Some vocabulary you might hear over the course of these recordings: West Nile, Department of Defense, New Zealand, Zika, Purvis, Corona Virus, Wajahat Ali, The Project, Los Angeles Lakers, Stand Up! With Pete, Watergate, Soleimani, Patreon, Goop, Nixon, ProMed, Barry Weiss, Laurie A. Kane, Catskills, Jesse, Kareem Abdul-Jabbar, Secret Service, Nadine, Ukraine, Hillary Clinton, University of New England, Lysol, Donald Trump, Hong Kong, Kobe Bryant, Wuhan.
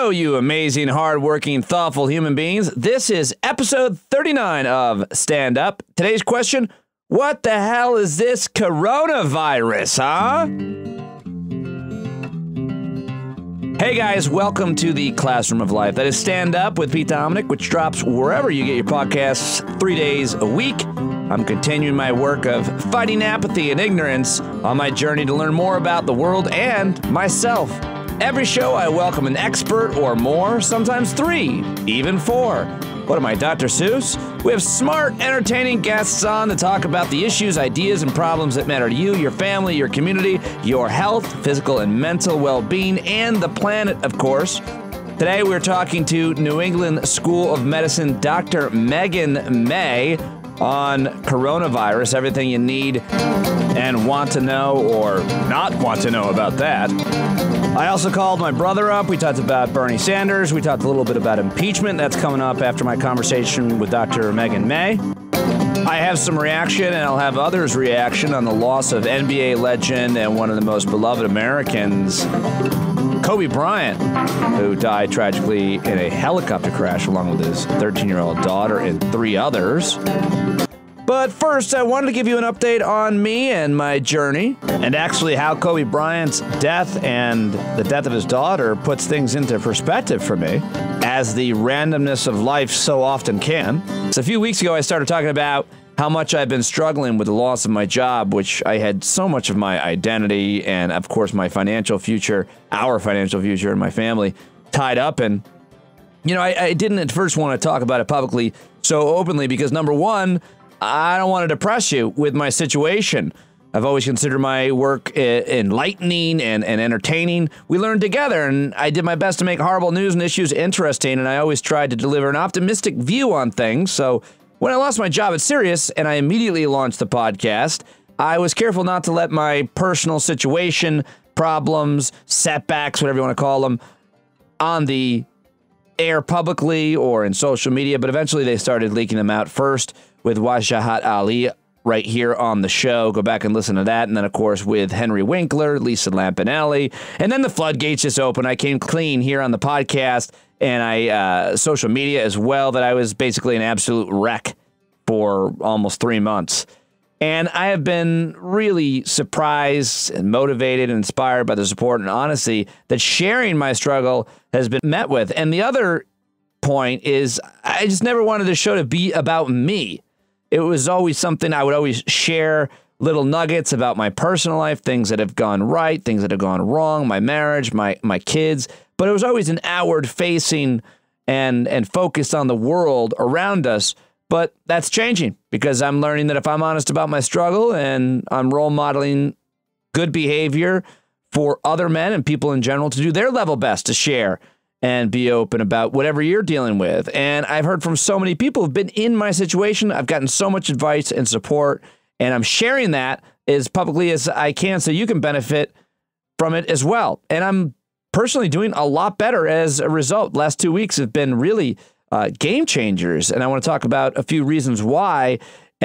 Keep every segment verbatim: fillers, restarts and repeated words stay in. Hello, you amazing, hardworking, thoughtful human beings. This is episode thirty-nine of Stand Up. Today's question, what the hell is this coronavirus, huh? Hey guys, welcome to the Classroom of Life. That is Stand Up with Pete Dominick, which drops wherever you get your podcasts three days a week. I'm continuing my work of fighting apathy and ignorance on my journey to learn more about the world and myself. Every show, I welcome an expert or more, sometimes three, even four. What am I, Doctor Seuss? We have smart, entertaining guests on to talk about the issues, ideas, and problems that matter to you, your family, your community, your health, physical and mental well-being, and the planet, of course. Today, we're talking to New England School of Medicine Doctor Meghan May on coronavirus, everything you need and want to know or not want to know about that. I also called my brother up. We talked about Bernie Sanders. We talked a little bit about impeachment. That's coming up after my conversation with Doctor Meghan May. I have some reaction, and I'll have others' reaction on the loss of N B A legend and one of the most beloved Americans, Kobe Bryant, who died tragically in a helicopter crash along with his thirteen-year-old daughter and three others. But first, I wanted to give you an update on me and my journey, and actually how Kobe Bryant's death and the death of his daughter puts things into perspective for me, as the randomness of life so often can. So a few weeks ago, I started talking about how much I've been struggling with the loss of my job, which I had so much of my identity and, of course, my financial future, our financial future and my family tied up in. You know, I, I didn't at first want to talk about it publicly so openly because, number one, I don't want to depress you with my situation. I've always considered my work enlightening and, and entertaining. We learned together, and I did my best to make horrible news and issues interesting, and I always tried to deliver an optimistic view on things. So when I lost my job at Sirius and I immediately launched the podcast, I was careful not to let my personal situation, problems, setbacks, whatever you want to call them, on the air publicly or in social media, but eventually they started leaking them out first with Wajahat Ali right here on the show. Go back and listen to that. And then, of course, with Henry Winkler, Lisa Lampanelli. And then the floodgates just opened. I came clean here on the podcast and I uh, social media as well that I was basically an absolute wreck for almost three months. And I have been really surprised and motivated and inspired by the support and honesty that sharing my struggle has been met with. And the other point is I just never wanted the show to be about me. It was always something I would always share little nuggets about my personal life, things that have gone right, things that have gone wrong, my marriage, my my kids. But it was always an outward facing and and focused on the world around us. But that's changing because I'm learning that if I'm honest about my struggle and I'm role modeling good behavior for other men and people in general to do their level best to share and be open about whatever you're dealing with. And I've heard from so many people who've been in my situation. I've gotten so much advice and support, and I'm sharing that as publicly as I can so you can benefit from it as well. And I'm personally doing a lot better as a result. Last two weeks have been really Uh, game changers. And I want to talk about a few reasons why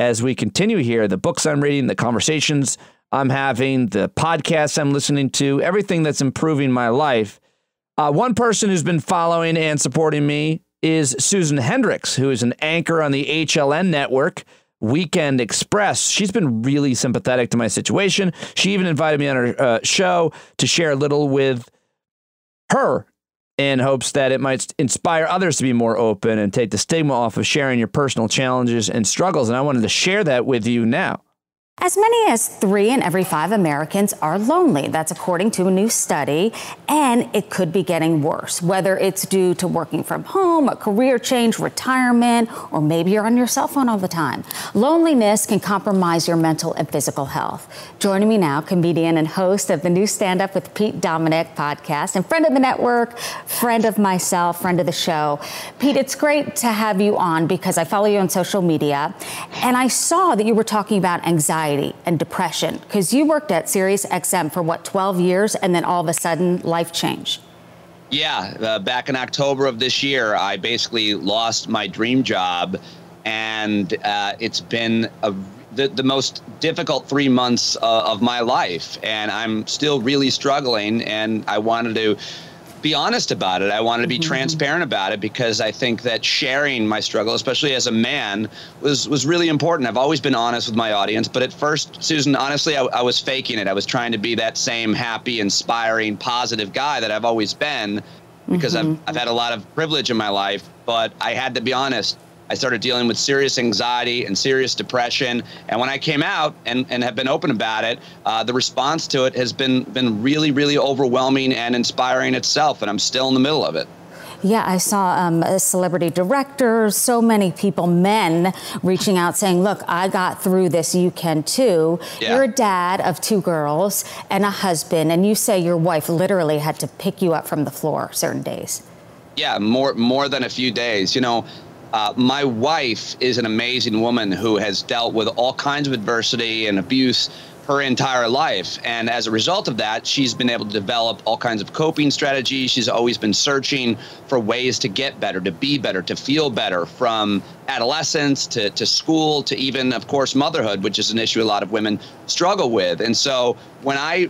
as we continue here, the books I'm reading, the conversations I'm having, the podcasts I'm listening to, everything that's improving my life. Uh, one person who's been following and supporting me is Susan Hendricks, who is an anchor on the H L N network, Weekend Express. She's been really sympathetic to my situation. She even invited me on her uh, show to share a little with her in hopes that it might inspire others to be more open and take the stigma off of sharing your personal challenges and struggles. And I wanted to share that with you now. As many as three in every five Americans are lonely. That's according to a new study. And it could be getting worse, whether it's due to working from home, a career change, retirement, or maybe you're on your cell phone all the time. Loneliness can compromise your mental and physical health. Joining me now, comedian and host of the new Stand Up with Pete Dominick podcast and friend of the network, friend of myself, friend of the show. Pete, it's great to have you on because I follow you on social media and I saw that you were talking about anxiety and depression because you worked at SiriusXM for what, twelve years, and then all of a sudden life changed. Yeah, uh, back in October of this year, I basically lost my dream job, and uh, it's been a, the, the most difficult three months uh, of my life, and I'm still really struggling, and I wanted to be honest about it. I wanted to be mm-hmm. transparent about it, because I think that sharing my struggle, especially as a man, was was really important. I've always been honest with my audience. But at first, Susan, honestly, I, I was faking it. I was trying to be that same happy, inspiring, positive guy that I've always been, because mm-hmm. I've, I've had a lot of privilege in my life. But I had to be honest. I started dealing with serious anxiety and serious depression. And when I came out and, and have been open about it, uh, the response to it has been been really, really overwhelming and inspiring itself. And I'm still in the middle of it. Yeah, I saw um, a celebrity director, so many people, men, reaching out saying, look, I got through this, you can too. Yeah. You're a dad of two girls and a husband, and you say your wife literally had to pick you up from the floor certain days. Yeah, more, more than a few days, you know. Uh, my wife is an amazing woman who has dealt with all kinds of adversity and abuse her entire life. And as a result of that, she's been able to develop all kinds of coping strategies. She's always been searching for ways to get better, to be better, to feel better, from adolescence to, to school to even, of course, motherhood, which is an issue a lot of women struggle with. And so when I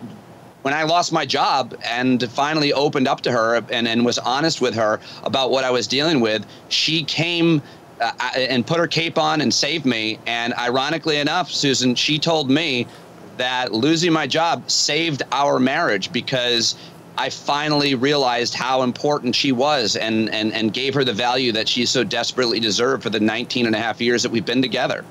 When I lost my job and finally opened up to her and, and was honest with her about what I was dealing with, she came uh, and put her cape on and saved me. And ironically enough, Susan, she told me that losing my job saved our marriage, because I finally realized how important she was and, and, and gave her the value that she so desperately deserved for the nineteen and a half years that we've been together.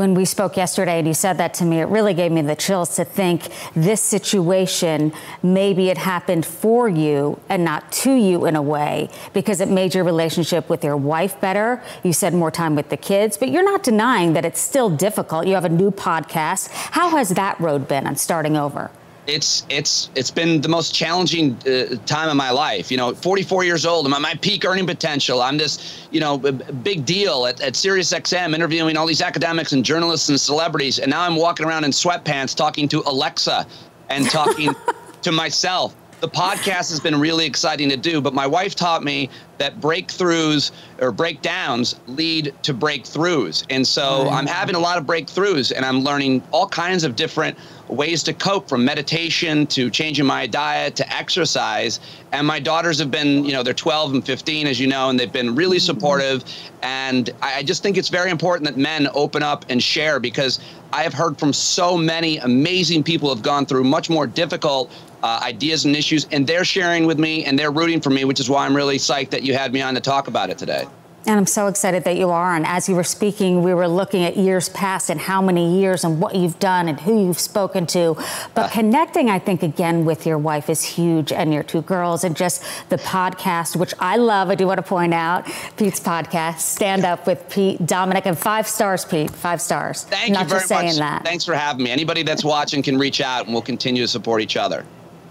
When we spoke yesterday and you said that to me, it really gave me the chills to think this situation, maybe it happened for you and not to you in a way, because it made your relationship with your wife better. You said more time with the kids, but you're not denying that it's still difficult. You have a new podcast. How has that road been on starting over? It's it's it's been the most challenging uh, time of my life. You know, forty-four years old, I'm at my peak earning potential. I'm this, you know, big deal at, at Sirius X M, interviewing all these academics and journalists and celebrities. And now I'm walking around in sweatpants talking to Alexa and talking to myself. The podcast has been really exciting to do, but my wife taught me that breakthroughs or breakdowns lead to breakthroughs. And so I'm having a lot of breakthroughs, and I'm learning all kinds of different ways to cope, from meditation to changing my diet to exercise. And my daughters have been, you know, they're twelve and fifteen, as you know, and they've been really supportive. And I just think it's very important that men open up and share, because I have heard from so many amazing people who have gone through much more difficult Uh, ideas and issues, and they're sharing with me and they're rooting for me, which is why I'm really psyched that you had me on to talk about it today. And I'm so excited that you are. And as you were speaking, we were looking at years past and how many years and what you've done and who you've spoken to. But uh, connecting, I think, again, with your wife is huge, and your two girls, and just the podcast, which I love. I do want to point out Pete's podcast, Stand Up with Pete Dominick, and five stars, Pete, five stars. Thank you very much. That. Thanks for having me. Anybody that's watching can reach out, and we'll continue to support each other.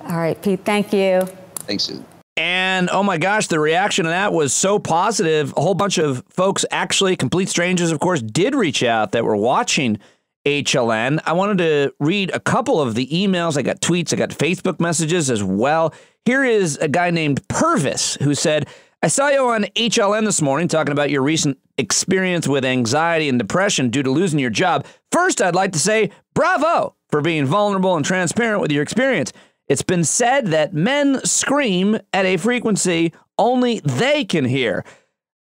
All right, Pete, thank you. Thanks, Susan. And, oh, my gosh, the reaction to that was so positive. A whole bunch of folks, actually, complete strangers, of course, did reach out that were watching H L N. I wanted to read a couple of the emails. I got tweets. I got Facebook messages as well. Here is a guy named Purvis who said, I saw you on H L N this morning talking about your recent experience with anxiety and depression due to losing your job. First, I'd like to say bravo for being vulnerable and transparent with your experience. It's been said that men scream at a frequency only they can hear.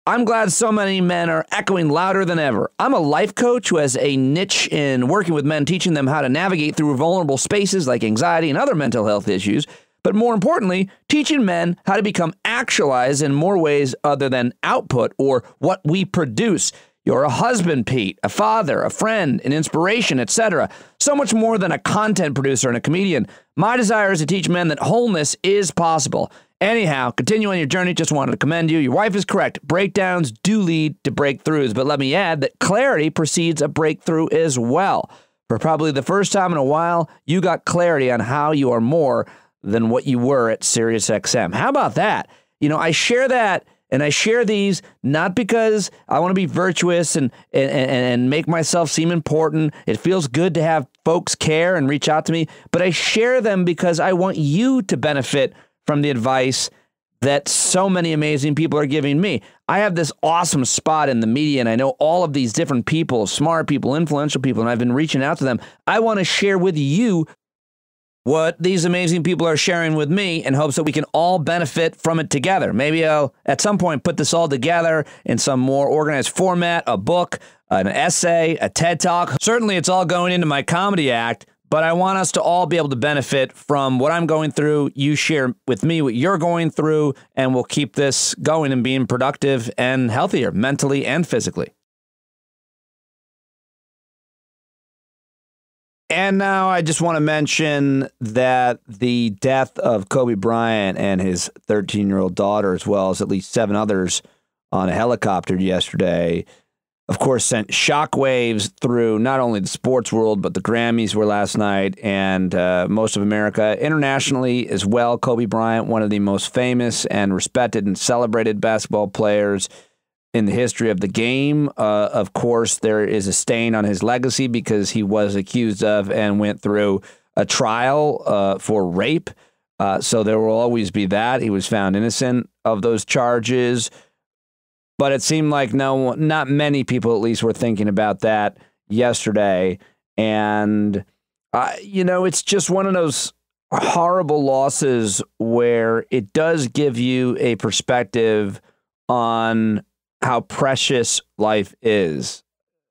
I'm glad so many men are echoing louder than ever. I'm a life coach who has a niche in working with men, teaching them how to navigate through vulnerable spaces like anxiety and other mental health issues, but more importantly, teaching men how to become actualized in more ways other than output or what we produce. You're a husband, Pete, a father, a friend, an inspiration, et cetera. So much more than a content producer and a comedian. My desire is to teach men that wholeness is possible. Anyhow, continue on your journey. Just wanted to commend you. Your wife is correct. Breakdowns do lead to breakthroughs. But let me add that clarity precedes a breakthrough as well. For probably the first time in a while, you got clarity on how you are more than what you were at Sirius X M. How about that? You know, I share that. And I share these not because I want to be virtuous and, and, and make myself seem important. It feels good to have folks care and reach out to me, but I share them because I want you to benefit from the advice that so many amazing people are giving me. I have this awesome spot in the media, and I know all of these different people, smart people, influential people, and I've been reaching out to them. I want to share with you what these amazing people are sharing with me in hopes that we can all benefit from it together. Maybe I'll, at some point, put this all together in some more organized format, a book, an essay, a TED Talk. Certainly it's all going into my comedy act, but I want us to all be able to benefit from what I'm going through. You share with me what you're going through, and we'll keep this going and being productive and healthier mentally and physically. And now I just want to mention that the death of Kobe Bryant and his thirteen-year-old daughter, as well as at least seven others on a helicopter yesterday, of course, sent shockwaves through not only the sports world, but the Grammys were last night, and uh, most of America, internationally as well. Kobe Bryant, one of the most famous and respected and celebrated basketball players in the history of the game. Uh, of course, there is a stain on his legacy because he was accused of and went through a trial uh, for rape. Uh, so there will always be that. He was found innocent of those charges. But it seemed like no, not many people, at least, were thinking about that yesterday. And, uh, you know, it's just one of those horrible losses where it does give you a perspective on how precious life is.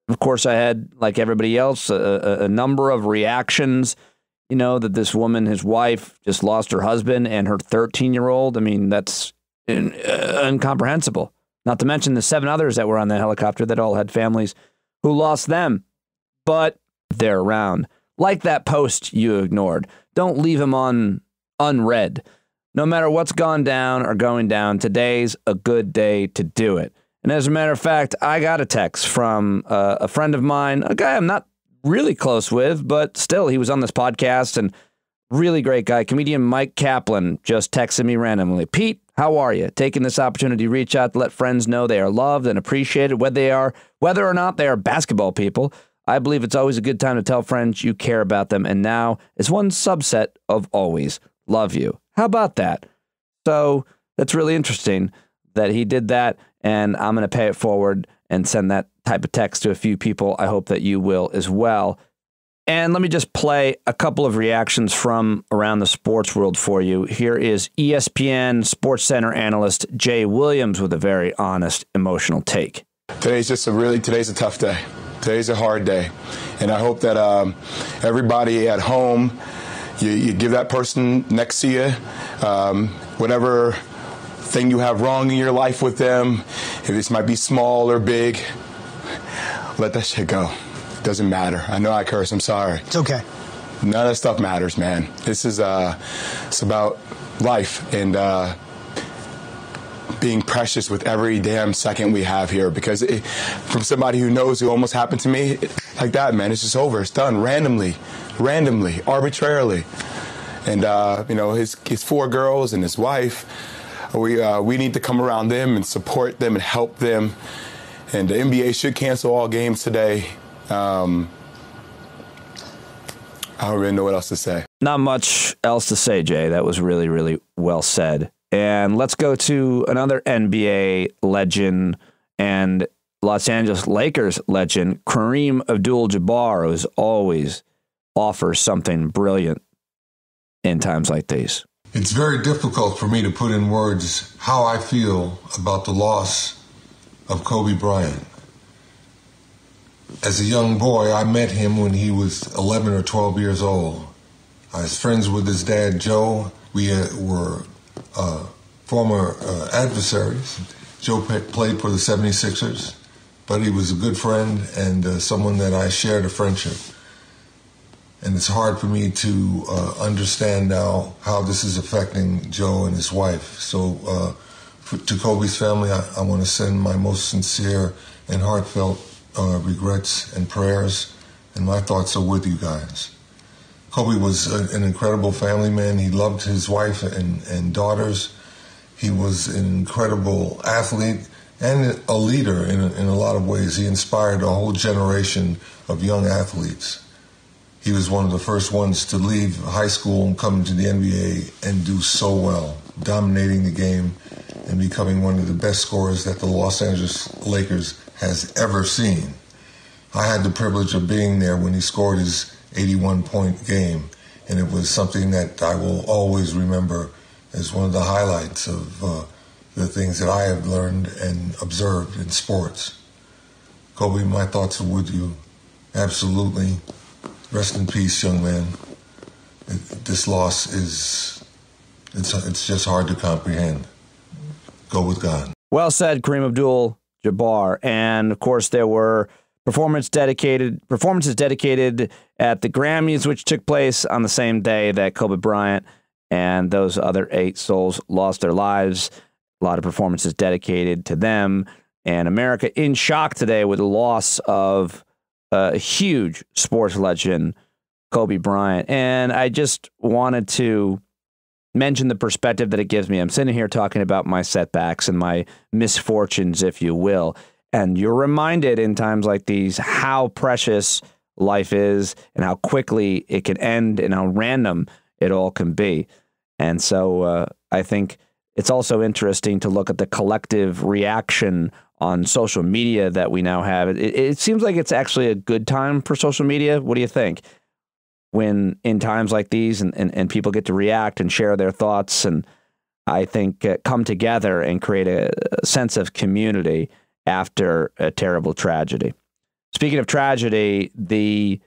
Of course, I had, like everybody else, a, a number of reactions, you know, that this woman, his wife, just lost her husband and her thirteen-year-old. I mean, that's in, uh, incomprehensible. Not to mention the seven others that were on the helicopter that all had families who lost them. But they're around. Like that post you ignored. Don't leave them on unread. No matter what's gone down or going down, today's a good day to do it. And as a matter of fact, I got a text from uh, a friend of mine, a guy I'm not really close with, but still he was on this podcast and really great guy. Comedian Mike Kaplan just texted me randomly. Pete, how are you? Taking this opportunity to reach out to let friends know they are loved and appreciated, whether they are, whether or not they are basketball people. I believe it's always a good time to tell friends you care about them. And now it's one subset of always love you. How about that? So that's really interesting that he did that. And I'm going to pay it forward and send that type of text to a few people. I hope that you will as well. And let me just play a couple of reactions from around the sports world for you. Here is E S P N SportsCenter analyst Jay Williams with a very honest, emotional take. Today's just a really, today's a tough day. Today's a hard day. And I hope that um, everybody at home, you, you give that person next to you, um, whatever thing you have wrong in your life with them, if this might be small or big, let that shit go. It doesn't matter. I know I curse. I'm sorry. It's okay. None of that stuff matters, man. This is uh, it's about life and uh, being precious with every damn second we have here. Because it, from somebody who knows who almost happened to me, it, like that, man, it's just over. It's done randomly, randomly, arbitrarily. And uh, you know, his his four girls and his wife. We, uh, we need to come around them and support them and help them. And the N B A should cancel all games today. Um, I don't really know what else to say. Not much else to say, Jay. That was really, really well said. And let's go to another N B A legend and Los Angeles Lakers legend, Kareem Abdul-Jabbar, who's always offers something brilliant in times like these. It's very difficult for me to put in words how I feel about the loss of Kobe Bryant. As a young boy, I met him when he was eleven or twelve years old. I was friends with his dad, Joe. We were uh, former uh, adversaries. Joe played for the seventy-sixers, but he was a good friend and uh, someone that I shared a friendship. And it's hard for me to uh, understand now how this is affecting Joe and his wife. So uh, for, to Kobe's family, I, I want to send my most sincere and heartfelt uh, regrets and prayers. And my thoughts are with you guys. Kobe was a, an incredible family man. He loved his wife and, and daughters. He was an incredible athlete and a leader in a, in a lot of ways. He inspired a whole generation of young athletes. He was one of the first ones to leave high school and come to the N B A and do so well, dominating the game and becoming one of the best scorers that the Los Angeles Lakers has ever seen. I had the privilege of being there when he scored his eighty-one point game and it was something that I will always remember as one of the highlights of uh, the things that I have learned and observed in sports. Kobe, my thoughts are with you. Absolutely. Rest in peace, young man. It, this loss is, it's, it's just hard to comprehend. Go with God. Well said, Kareem Abdul-Jabbar. And, of course, there were performance dedicated performances dedicated at the Grammys, which took place on the same day that Kobe Bryant and those other eight souls lost their lives. A lot of performances dedicated to them. And America in shock today with the loss of a huge sports legend, Kobe Bryant. And I just wanted to mention the perspective that it gives me. I'm sitting here talking about my setbacks and my misfortunes, if you will. And you're reminded in times like these how precious life is and how quickly it can end and how random it all can be. And so uh, I think it's also interesting to look at the collective reaction on social media that we now have. It, it seems like it's actually a good time for social media. What do you think? When in times like these and, and, and people get to react and share their thoughts and I think uh, come together and create a, a sense of community after a terrible tragedy. Speaking of tragedy, the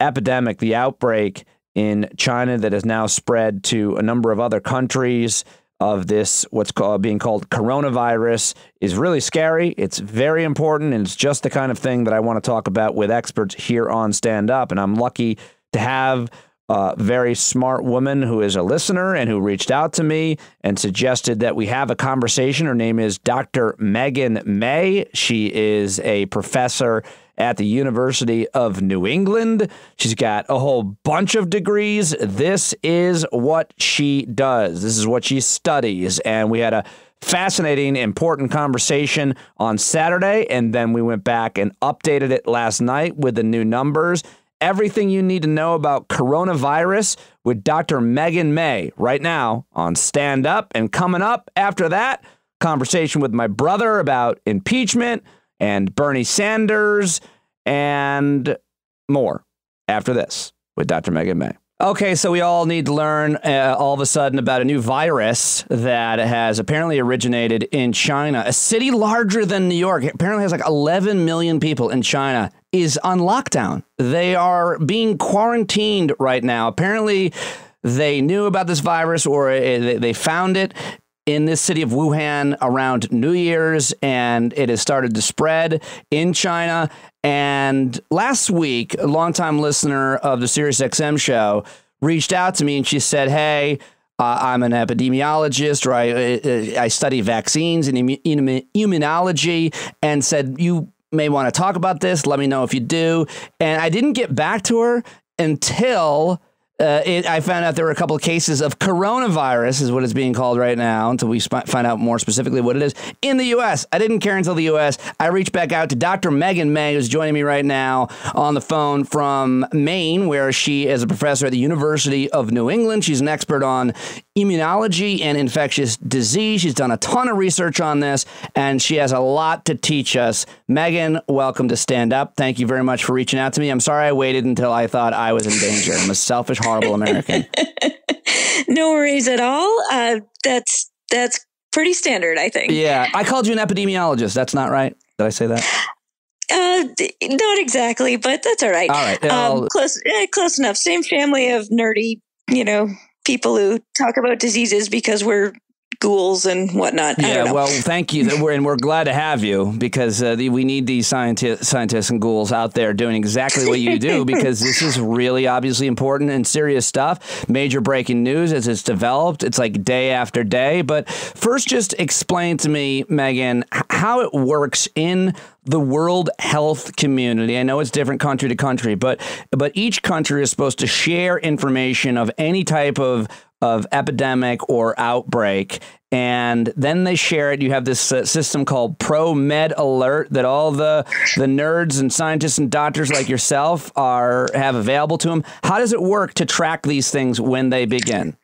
epidemic, the outbreak in China that has now spread to a number of other countries of this what's called, being called coronavirus is really scary. It's very important, and it's just the kind of thing that I want to talk about with experts here on Stand Up. And I'm lucky to have a very smart woman who is a listener and who reached out to me and suggested that we have a conversation. Her name is Doctor Meghan May. She is a professor at the University of New England. She's got a whole bunch of degrees. This is what she does. This is what she studies. And we had a fascinating, important conversation on Saturday. And then we went back and updated it last night with the new numbers. Everything you need to know about coronavirus with Doctor Meghan May right now on Stand Up. And coming up after that, conversation with my brother about impeachment and Bernie Sanders, and more after this with Doctor Meghan May. Okay, so we all need to learn uh, all of a sudden about a new virus that has apparently originated in China. A city larger than New York, it apparently has like eleven million people in China, is on lockdown. They are being quarantined right now. Apparently, they knew about this virus or they found it in this city of Wuhan around New Year's, and it has started to spread in China. And last week, a longtime listener of the Sirius X M show reached out to me and she said, hey, uh, I'm an epidemiologist, or I, I study vaccines and immunology, and said, you may want to talk about this. Let me know if you do. And I didn't get back to her until Uh, it, I found out there were a couple of cases of coronavirus, is what it's being called right now, until we sp find out more specifically what it is, in the U S I didn't care until the U S I reached back out to Doctor Meghan May, who's joining me right now on the phone from Maine, where she is a professor at the University of New England. She's an expert on immunology and infectious disease. She's done a ton of research on this, and she has a lot to teach us. Meghan, welcome to Stand Up. Thank you very much for reaching out to me. I'm sorry I waited until I thought I was in danger. I'm a selfish, horrible American. No worries at all. Uh, that's that's pretty standard, I think. Yeah. I called you an epidemiologist. That's not right. Did I say that? Uh, not exactly, but that's all right. All right. Um, close, eh, close enough. Same family of nerdy, you know, people who talk about diseases because we're ghouls and whatnot. Yeah, I don't know. Well, thank you. That we're, and we're glad to have you, because uh, the, we need these scientists, scientists and ghouls out there doing exactly what you do, because this is really obviously important and serious stuff. Major breaking news as it's developed. It's like day after day. But first, just explain to me, Meghan, how it works in the world health community. I know it's different country to country, but but each country is supposed to share information of any type of of epidemic or outbreak, and then they share it. You have this uh, system called ProMed Alert that all the the nerds and scientists and doctors like yourself are have available to them. How does it work to track these things when they begin?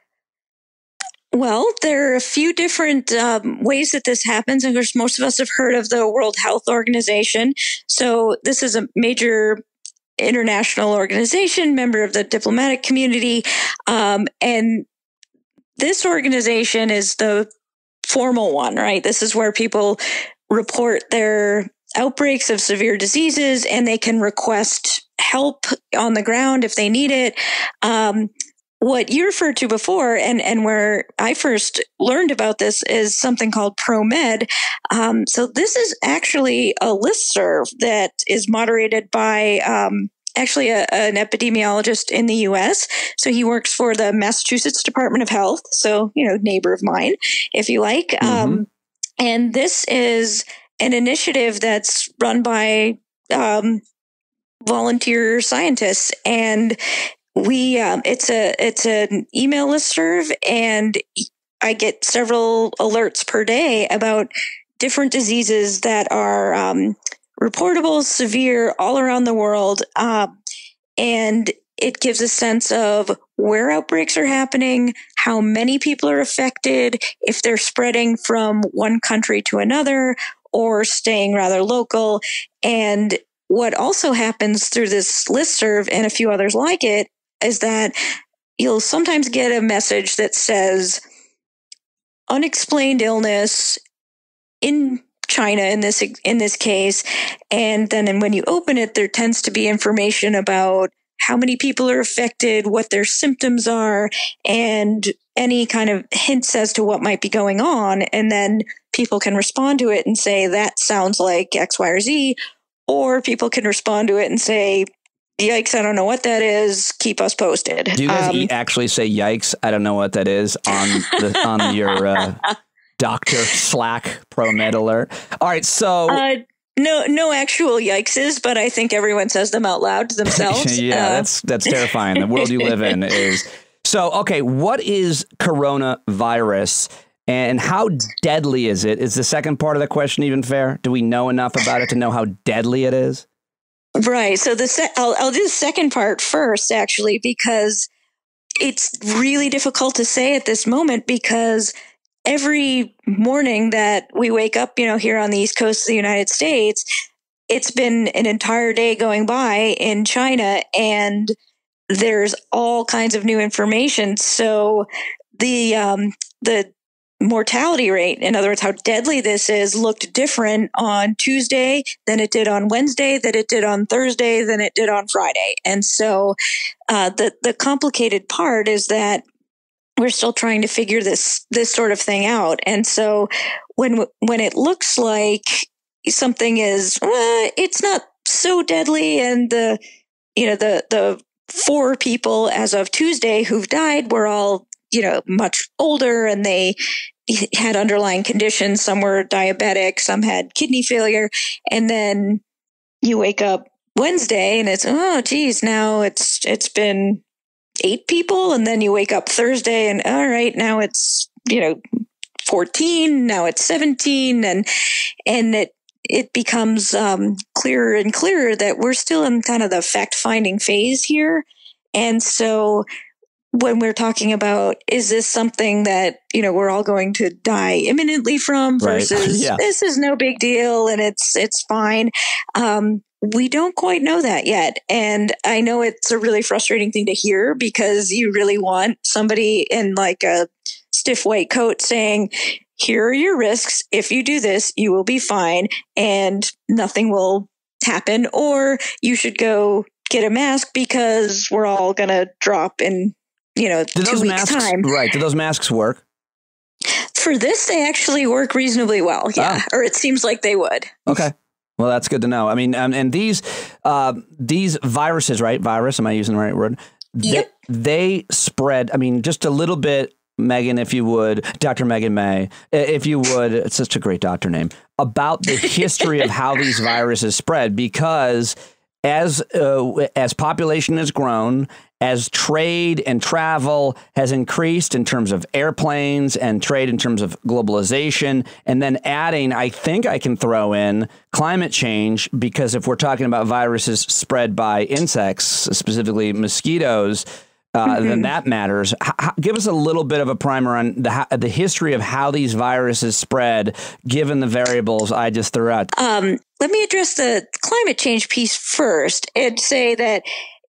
Well, there are a few different um, ways that this happens. Of course, most of us have heard of the World Health Organization. So this is a major international organization, member of the diplomatic community. Um, and this organization is the formal one, right? This is where people report their outbreaks of severe diseases and they can request help on the ground if they need it. Um, what you referred to before, and, and where I first learned about this, is something called ProMed. Um, so this is actually a listserv that is moderated by um, actually a, an epidemiologist in the U S. So he works for the Massachusetts Department of Health. So, you know, neighbor of mine, if you like. Mm-hmm. Um, and this is an initiative that's run by um, volunteer scientists, and we um, it's a it's an email listserv, and I get several alerts per day about different diseases that are um, reportable, severe, all around the world, um, and it gives a sense of where outbreaks are happening, how many people are affected, if they're spreading from one country to another, or staying rather local. And what also happens through this listserv and a few others like it is that you'll sometimes get a message that says unexplained illness in China in this in this case. And then and when you open it, there tends to be information about how many people are affected, what their symptoms are, and any kind of hints as to what might be going on. And then people can respond to it and say, that sounds like X, Y, or Z. Or people can respond to it and say, yikes, I don't know what that is. Keep us posted. Do you guys um, actually say, yikes, I don't know what that is on the, on your uh, Doctor Slack ProMed alert? All right. So uh, no, no actual yikeses, but I think everyone says them out loud to themselves. yeah, uh, that's that's terrifying. The world you live in is. So, OK, what is coronavirus? And how deadly is it? Is the second part of the question even fair? Do we know enough about it to know how deadly it is? Right. So the se- I'll, I'll do the second part first, actually, because it's really difficult to say at this moment, because every morning that we wake up, you know, here on the East Coast of the United States, it's been an entire day going by in China, and there's all kinds of new information. So the um, the mortality rate, in other words, how deadly this is, looked different on Tuesday than it did on Wednesday, than it did on Thursday, than it did on Friday. And so uh, the, the complicated part is that we're still trying to figure this this sort of thing out. And so when when it looks like something is, well, it's not so deadly, and the, you know, the, the four people as of Tuesday who've died were all, you know, much older, and they had underlying conditions. Some were diabetic, some had kidney failure. And then you wake up Wednesday and it's, oh, geez, now it's, it's been eight people. And then you wake up Thursday and, all right, now it's, you know, fourteen, now it's seventeen. And, and it, it becomes um, clearer and clearer that we're still in kind of the fact finding phase here. And so when we're talking about, is this something that, you know, we're all going to die imminently from, versus right. yeah. this is no big deal and it's it's fine. Um, we don't quite know that yet. And I know it's a really frustrating thing to hear, because you really want somebody in like a stiff white coat saying, here are your risks. If you do this, you will be fine and nothing will happen. Or you should go get a mask because we're all going to drop in, you know, do two weeks masks, time. Right. Do those masks work? For this, they actually work reasonably well. Yeah. Ah. Or it seems like they would. Okay. Well, that's good to know. I mean, um, and these uh, these viruses, right? Virus. Am I using the right word? Yep. They, they spread. I mean, just a little bit, Meghan, if you would, Doctor Meghan May, if you would. It's such a great doctor name. About the history of how these viruses spread, because as uh, as population has grown, as trade and travel has increased in terms of airplanes and trade in terms of globalization, and then adding, I think I can throw in climate change, because if we're talking about viruses spread by insects, specifically mosquitoes, uh, mm-hmm. then that matters. H- give us a little bit of a primer on the, the history of how these viruses spread, given the variables I just threw out. Um, let me address the climate change piece first and say that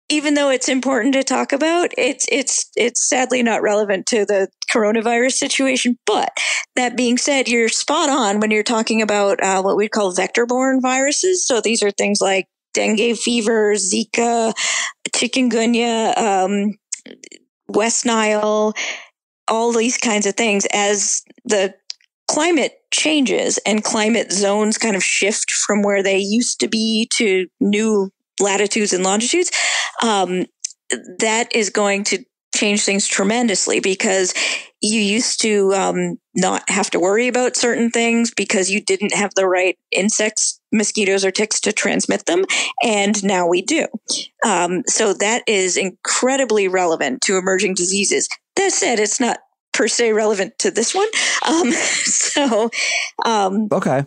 even though it's important to talk about, it's it's it's sadly not relevant to the coronavirus situation. But that being said, you're spot on when you're talking about uh, what we call vector-borne viruses. So these are things like dengue fever, Zika, chikungunya, um, West Nile, all these kinds of things. As the climate changes and climate zones kind of shift from where they used to be to new latitudes and longitudes, um, that is going to change things tremendously, because you used to um, not have to worry about certain things because you didn't have the right insects, mosquitoes, or ticks to transmit them. And now we do. Um, so that is incredibly relevant to emerging diseases. That said, it's not per se relevant to this one. Um, so um, okay,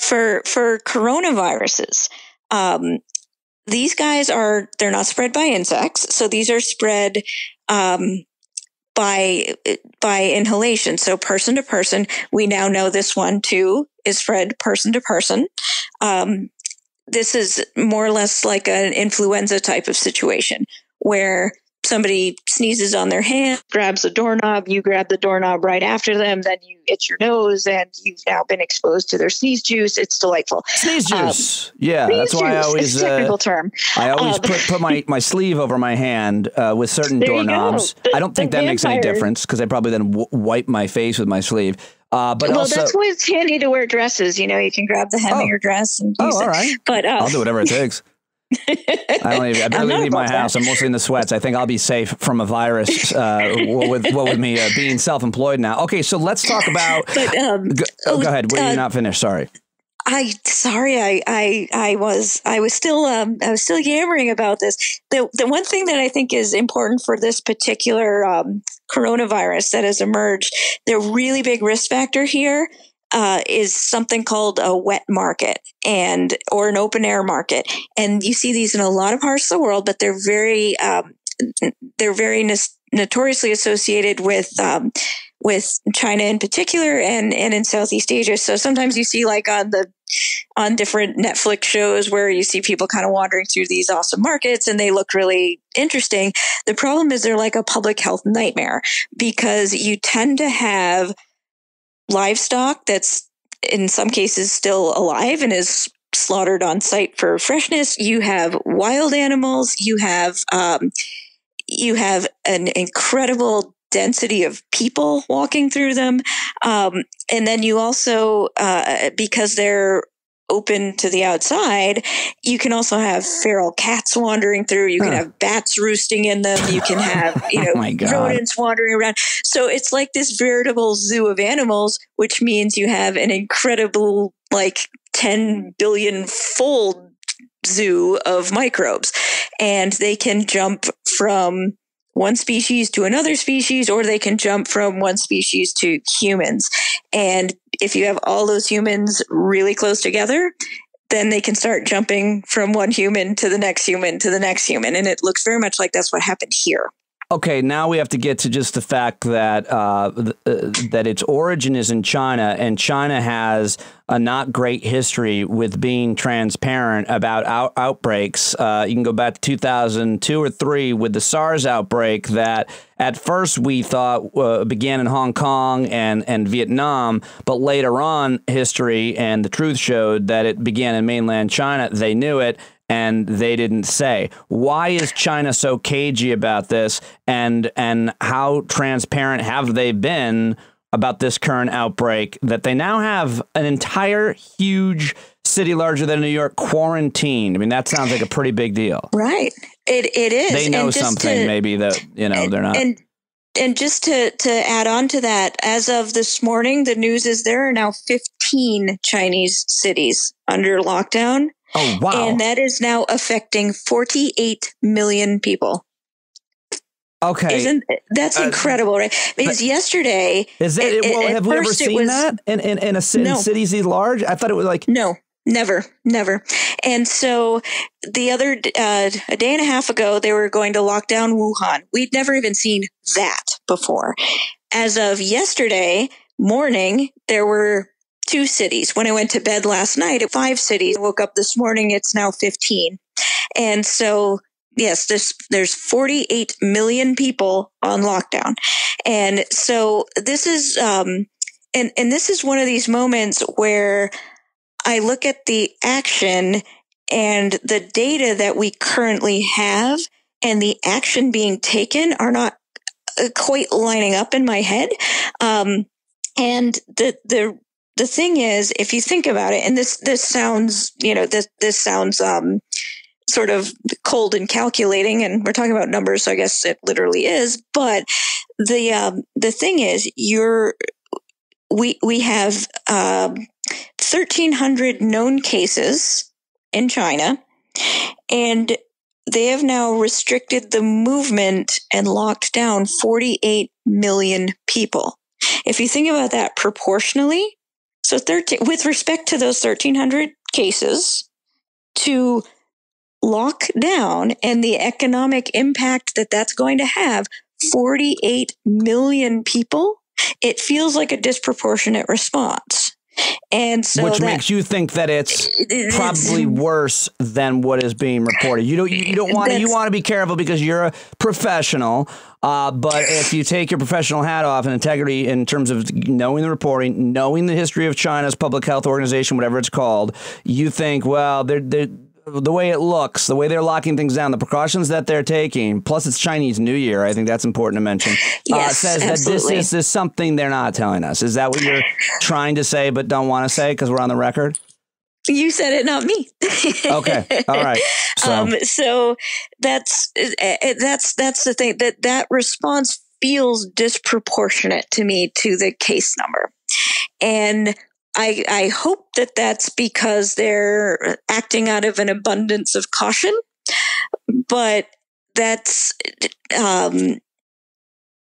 for, for coronaviruses, um, these guys are, they're not spread by insects. So these are spread um, by, by inhalation. So person to person, we now know this one too is spread person to person. Um, this is more or less like an influenza type of situation where somebody sneezes on their hand, grabs a doorknob, you grab the doorknob right after them, then you itch your nose, and you've now been exposed to their sneeze juice. It's delightful. Sneeze juice. Um, yeah, sneeze that's juice why I always... It's a technical uh, term. I always um, put, put my, my sleeve over my hand uh, with certain doorknobs. I don't think that vampire. makes any difference, because I probably then w- wipe my face with my sleeve. Uh, but well, also, that's why it's handy to wear dresses. You know, you can grab the hem oh. of your dress and use oh, all right. it. But, uh, I'll do whatever it takes. I don't even, I barely leave my house. That. I'm mostly in the sweats. I think I'll be safe from a virus. Uh, with what with me uh, being self-employed now. Okay, so let's talk about. But, um, go, oh, go ahead. Were uh, you not finished? Sorry. I sorry. I I, I was I was still um, I was still yammering about this. The the one thing that I think is important for this particular um, coronavirus that has emerged, the really big risk factor here. Uh, is something called a wet market and or an open air market, and you see these in a lot of parts of the world. But they're very um, they're very n- notoriously associated with um, with China in particular, and and in Southeast Asia. So sometimes you see like on the on different Netflix shows where you see people kind of wandering through these awesome markets, and they look really interesting. The problem is they're like a public health nightmare, because you tend to have livestock that's in some cases still alive and is slaughtered on site for freshness. You have wild animals. You have um, you have an incredible density of people walking through them, um, and then you also uh, because they're open to the outside, you can also have feral cats wandering through. You can huh. have bats roosting in them. You can have, you know, oh my God, rodents wandering around. So it's like this veritable zoo of animals, which means you have an incredible, like ten billion fold zoo of microbes, and they can jump from one species to another species, or they can jump from one species to humans. And if you have all those humans really close together, then they can start jumping from one human to the next human to the next human. And it looks very much like that's what happened here. Okay, now we have to get to just the fact that uh, th- uh, that its origin is in China, and China has a not great history with being transparent about out- outbreaks. Uh, you can go back to two thousand two or three with the SARS outbreak that at first we thought uh, began in Hong Kong and, and Vietnam, but later on history and the truth showed that it began in mainland China. They knew it. And they didn't say. Why is China so cagey about this? And and how transparent have they been about this current outbreak that they now have an entire huge city larger than New York quarantined? I mean, that sounds like a pretty big deal. Right. It it is. They know something to, maybe that, you know, and, they're not. And and just to, to add on to that, as of this morning, the news is there are now fifteen Chinese cities under lockdown. Oh, wow. And that is now affecting forty-eight million people. Okay. Isn't that's uh, incredible, right? Because yesterday. Is that, it, well, have we ever seen was, that in, in, in, a, in no. cities large? I thought it was like. No. Never, never. And so the other, uh, a day and a half ago, they were going to lock down Wuhan. We'd never even seen that before. As of yesterday morning, there were two cities. When I went to bed last night, at five cities. I woke up this morning, it's now fifteen. And so, yes, this, there's forty-eight million people on lockdown. And so this is, um, and, and this is one of these moments where I look at the action and the data that we currently have and the action being taken are not quite lining up in my head. Um, and the, the, the thing is, if you think about it, and this, this sounds, you know, this, this sounds, um, sort of cold and calculating, and we're talking about numbers, so I guess it literally is. But the, um, the thing is you're, we, we have, um, thirteen hundred known cases in China, and they have now restricted the movement and locked down forty-eight million people. If you think about that proportionally, so thirteen with respect to those thirteen hundred cases, to lock down and the economic impact that that's going to have, forty-eight million people, it feels like a disproportionate response. And so which that, makes you think that it's probably worse than what is being reported. You don't you don't want to you want to be careful because you're a professional. Uh, but if you take your professional hat off and integrity in terms of knowing the reporting, knowing the history of China's public health organization, whatever it's called, you think, well, they're, they're, the way it looks, the way they're locking things down, the precautions that they're taking, plus it's Chinese New Year. I think that's important to mention. Yes, uh, says absolutely. That this is, is something they're not telling us. Is that what you're trying to say but don't want to say because we're on the record? You said it, not me. Okay. All right. So, um, so that's that's that's the thing. That that response feels disproportionate to me to the case number. And I, I hope that that's because they're acting out of an abundance of caution, but that's um,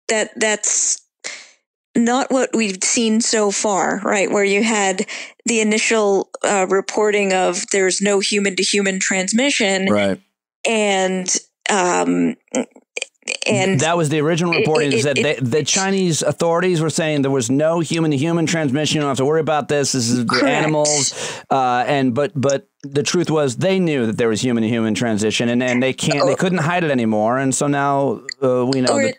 that that's not what we've seen so far, right? Where you had the initial uh, reporting of there's no human-to-human transmission, right? And um, And that was the original reporting. Is that they, the Chinese authorities were saying there was no human to human transmission. You don't have to worry about this. This is the animals. Uh, and but but the truth was they knew that there was human to human transition, and, and they can't they couldn't hide it anymore. And so now uh, we know. Or, that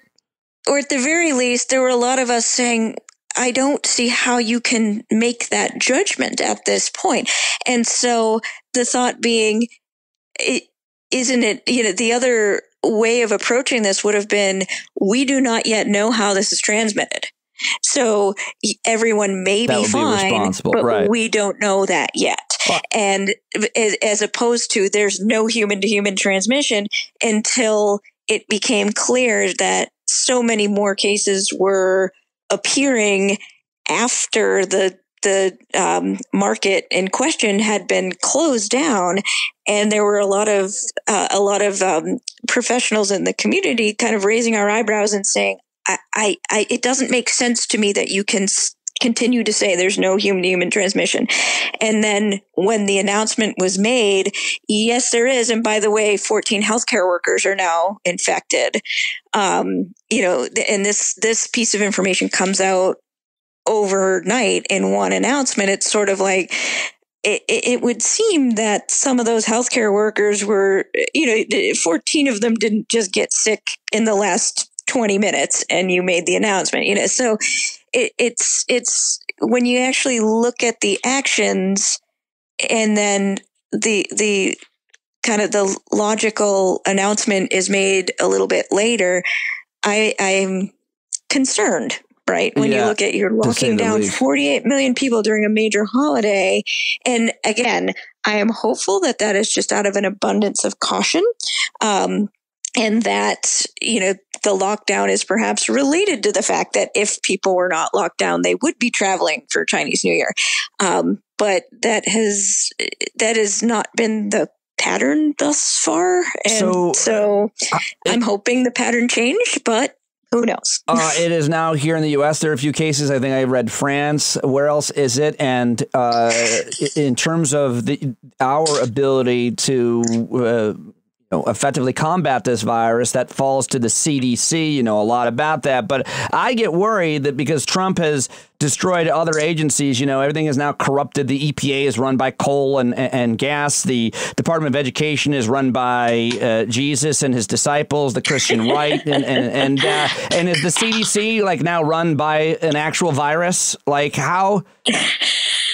or at the very least, there were a lot of us saying, I don't see how you can make that judgment at this point. And so the thought being, it, isn't it, you know, the other way of approaching this would have been, we do not yet know how this is transmitted. So everyone may be fine, but we don't know that yet. And as opposed to there's no human to human transmission until it became clear that so many more cases were appearing after the the um, market in question had been closed down, and there were a lot of uh, a lot of um, professionals in the community kind of raising our eyebrows and saying, I, I, I, it doesn't make sense to me that you can s- continue to say there's no human-to-human transmission. And then when the announcement was made, yes, there is. And by the way, fourteen healthcare workers are now infected. Um, you know, th- and this, this piece of information comes out overnight in one announcement. It's sort of like it, it would seem that some of those healthcare workers were, you know, fourteen of them didn't just get sick in the last twenty minutes and you made the announcement, you know. So it, it's it's when you actually look at the actions and then the the kind of the logical announcement is made a little bit later, I I'm concerned. Right. When yeah, you look at you're locking down forty-eight million people during a major holiday. And again, I am hopeful that that is just out of an abundance of caution. Um, and that, you know, the lockdown is perhaps related to the fact that if people were not locked down, they would be traveling for Chinese New Year. Um, but that has that has not been the pattern thus far. And so, so I'm hoping the pattern changed, but Who knows? uh, it is now here in the U S There are a few cases. I think I read France. Where else is it? And uh, in terms of the, our ability to uh, you know, effectively combat this virus, that falls to the C D C. You know a lot about that. But I get worried that because Trump has destroyed other agencies, you know, everything is now corrupted. The E P A is run by coal and, and, and gas. The Department of Education is run by uh, Jesus and his disciples, the Christian right. And and and, uh, and is the C D C like now run by an actual virus? Like how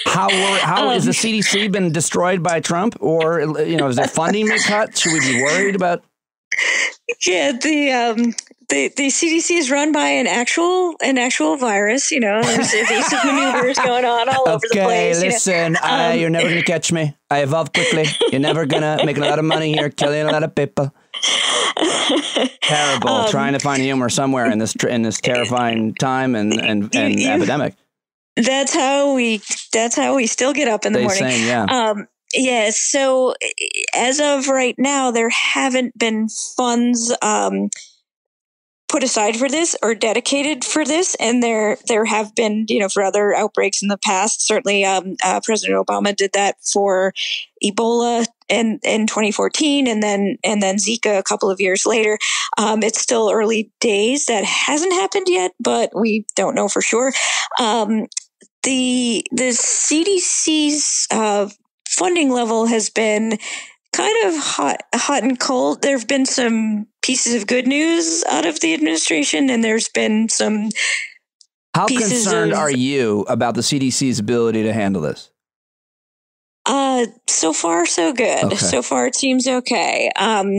how how um, is the C D C been destroyed by Trump, or, you know, is their funding been cut? Should we be worried about? Yeah, the um. The, the C D C is run by an actual an actual virus, you know. There's evasive maneuvers going on all okay, over the place. Okay, listen, you know? um, I, you're never going to catch me. I evolve quickly. You're never going to make a lot of money here, killing a lot of people. Terrible. Um, trying to find humor somewhere in this in this terrifying time and and, and you, epidemic. That's how we. That's how we still get up in the they morning. Sing, yeah. Um, yeah. So as of right now, there haven't been funds. Um, put aside for this or dedicated for this. And there, there have been, you know, for other outbreaks in the past, certainly um, uh, President Obama did that for Ebola in, in twenty fourteen and then, and then Zika a couple of years later. Um, it's still early days. That hasn't happened yet, but we don't know for sure. Um, the, the C D C's uh, funding level has been kind of hot, hot and cold. There've been some pieces of good news out of the administration, and there's been some. How concerned of, are you about the C D C's ability to handle this? Uh, so far, so good. Okay. So far, it seems okay. Um,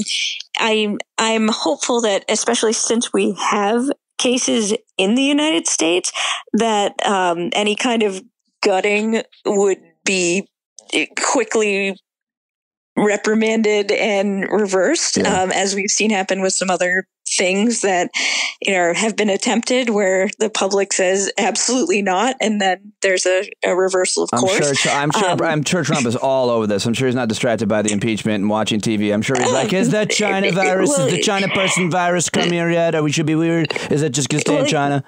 I'm I'm hopeful that, especially since we have cases in the United States, that um, any kind of gutting would be quickly reprimanded and reversed, yeah. um, as we've seen happen with some other things that, you know, have been attempted where the public says absolutely not, and then there's a, a reversal of I'm course. Sure, I'm sure. Um, I'm sure Trump is all over this. I'm sure he's not distracted by the impeachment and watching T V. I'm sure he's like, is that China virus? Well, is the China person virus come here yet? Or we should be weird. Is it just going to stay well, in China?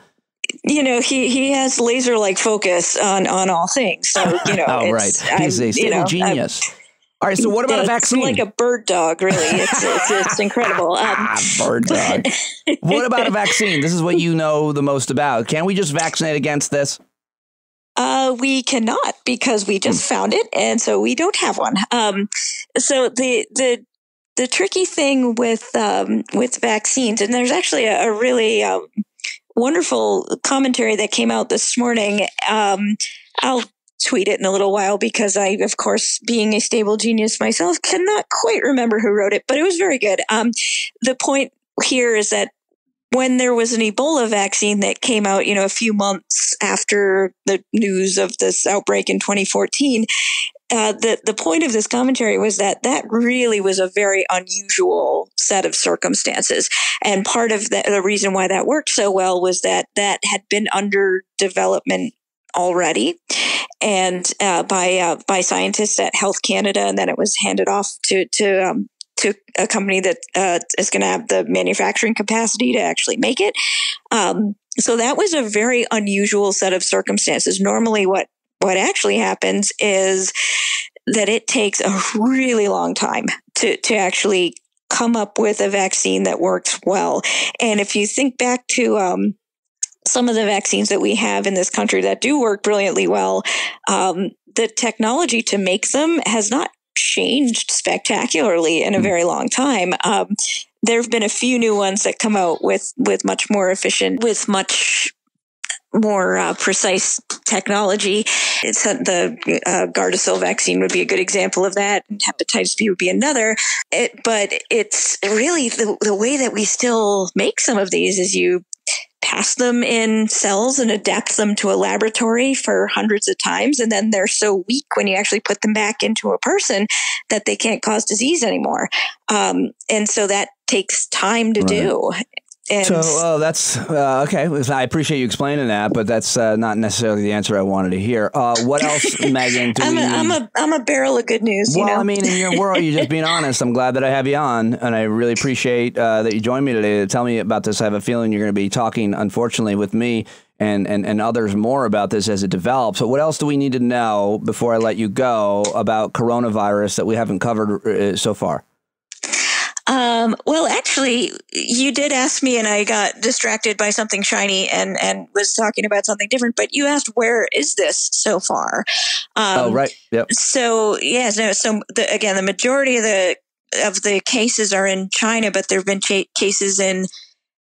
You know, he, he has laser like focus on on all things. So you know, oh, it's, right. He's I'm, a you know, genius. I'm, All right, so what about yeah, a vaccine? It's like a bird dog, really. It's, it's, it's incredible. Um, ah, bird dog. What about a vaccine? This is what you know the most about. Can we just vaccinate against this? Uh, we cannot because we just found it, and so we don't have one. Um, so the the the tricky thing with um, with vaccines, and there's actually a, a really um, wonderful commentary that came out this morning. Um, I'll. tweet it in a little while because I, of course, being a stable genius myself, cannot quite remember who wrote it, but it was very good. Um, the point here is that when there was an Ebola vaccine that came out, you know, a few months after the news of this outbreak in twenty fourteen, uh, the, the point of this commentary was that that really was a very unusual set of circumstances. And part of the, the reason why that worked so well was that that had been under development already. And uh, by uh, by scientists at Health Canada, and then it was handed off to to um, to a company that uh, is going to have the manufacturing capacity to actually make it. Um, so that was a very unusual set of circumstances. Normally, what what actually happens is that it takes a really long time to to actually come up with a vaccine that works well. And if you think back to um, some of the vaccines that we have in this country that do work brilliantly well, um, the technology to make them has not changed spectacularly in a very long time. Um, there have been a few new ones that come out with, with much more efficient, with much more uh, precise technology. It's uh, the uh, Gardasil vaccine would be a good example of that, and hepatitis B would be another. It, but it's really the, the way that we still make some of these is you pass them in cells and adapt them to a laboratory for hundreds of times. And then they're so weak when you actually put them back into a person that they can't cause disease anymore. Um, and so that takes time to right. do. And so uh, that's uh, okay. I appreciate you explaining that, but that's uh, not necessarily the answer I wanted to hear. Uh, what else, Megan? Do I'm, we a, I'm a I'm a barrel of good news. Well, you know? I mean, in your world, you're just being honest. I'm glad that I have you on, and I really appreciate uh, that you joined me today to tell me about this. I have a feeling you're going to be talking, unfortunately, with me and, and and others more about this as it develops. So, what else do we need to know before I let you go about coronavirus that we haven't covered uh, so far? Um, well, actually, you did ask me and I got distracted by something shiny and, and was talking about something different, but you asked, where is this so far? Um, oh, right. Yep. So, yeah, no, so the, again, the majority of the, of the cases are in China, but there've been ch- cases in,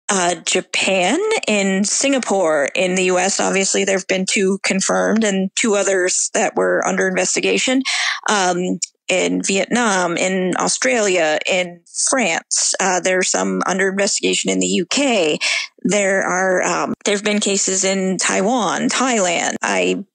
uh, Japan, in Singapore, in the U S, obviously there've been two confirmed and two others that were under investigation. Um, in Vietnam, in Australia, in France. Uh, there's some under investigation in the U K. There are, um, there've been cases in Taiwan, Thailand. I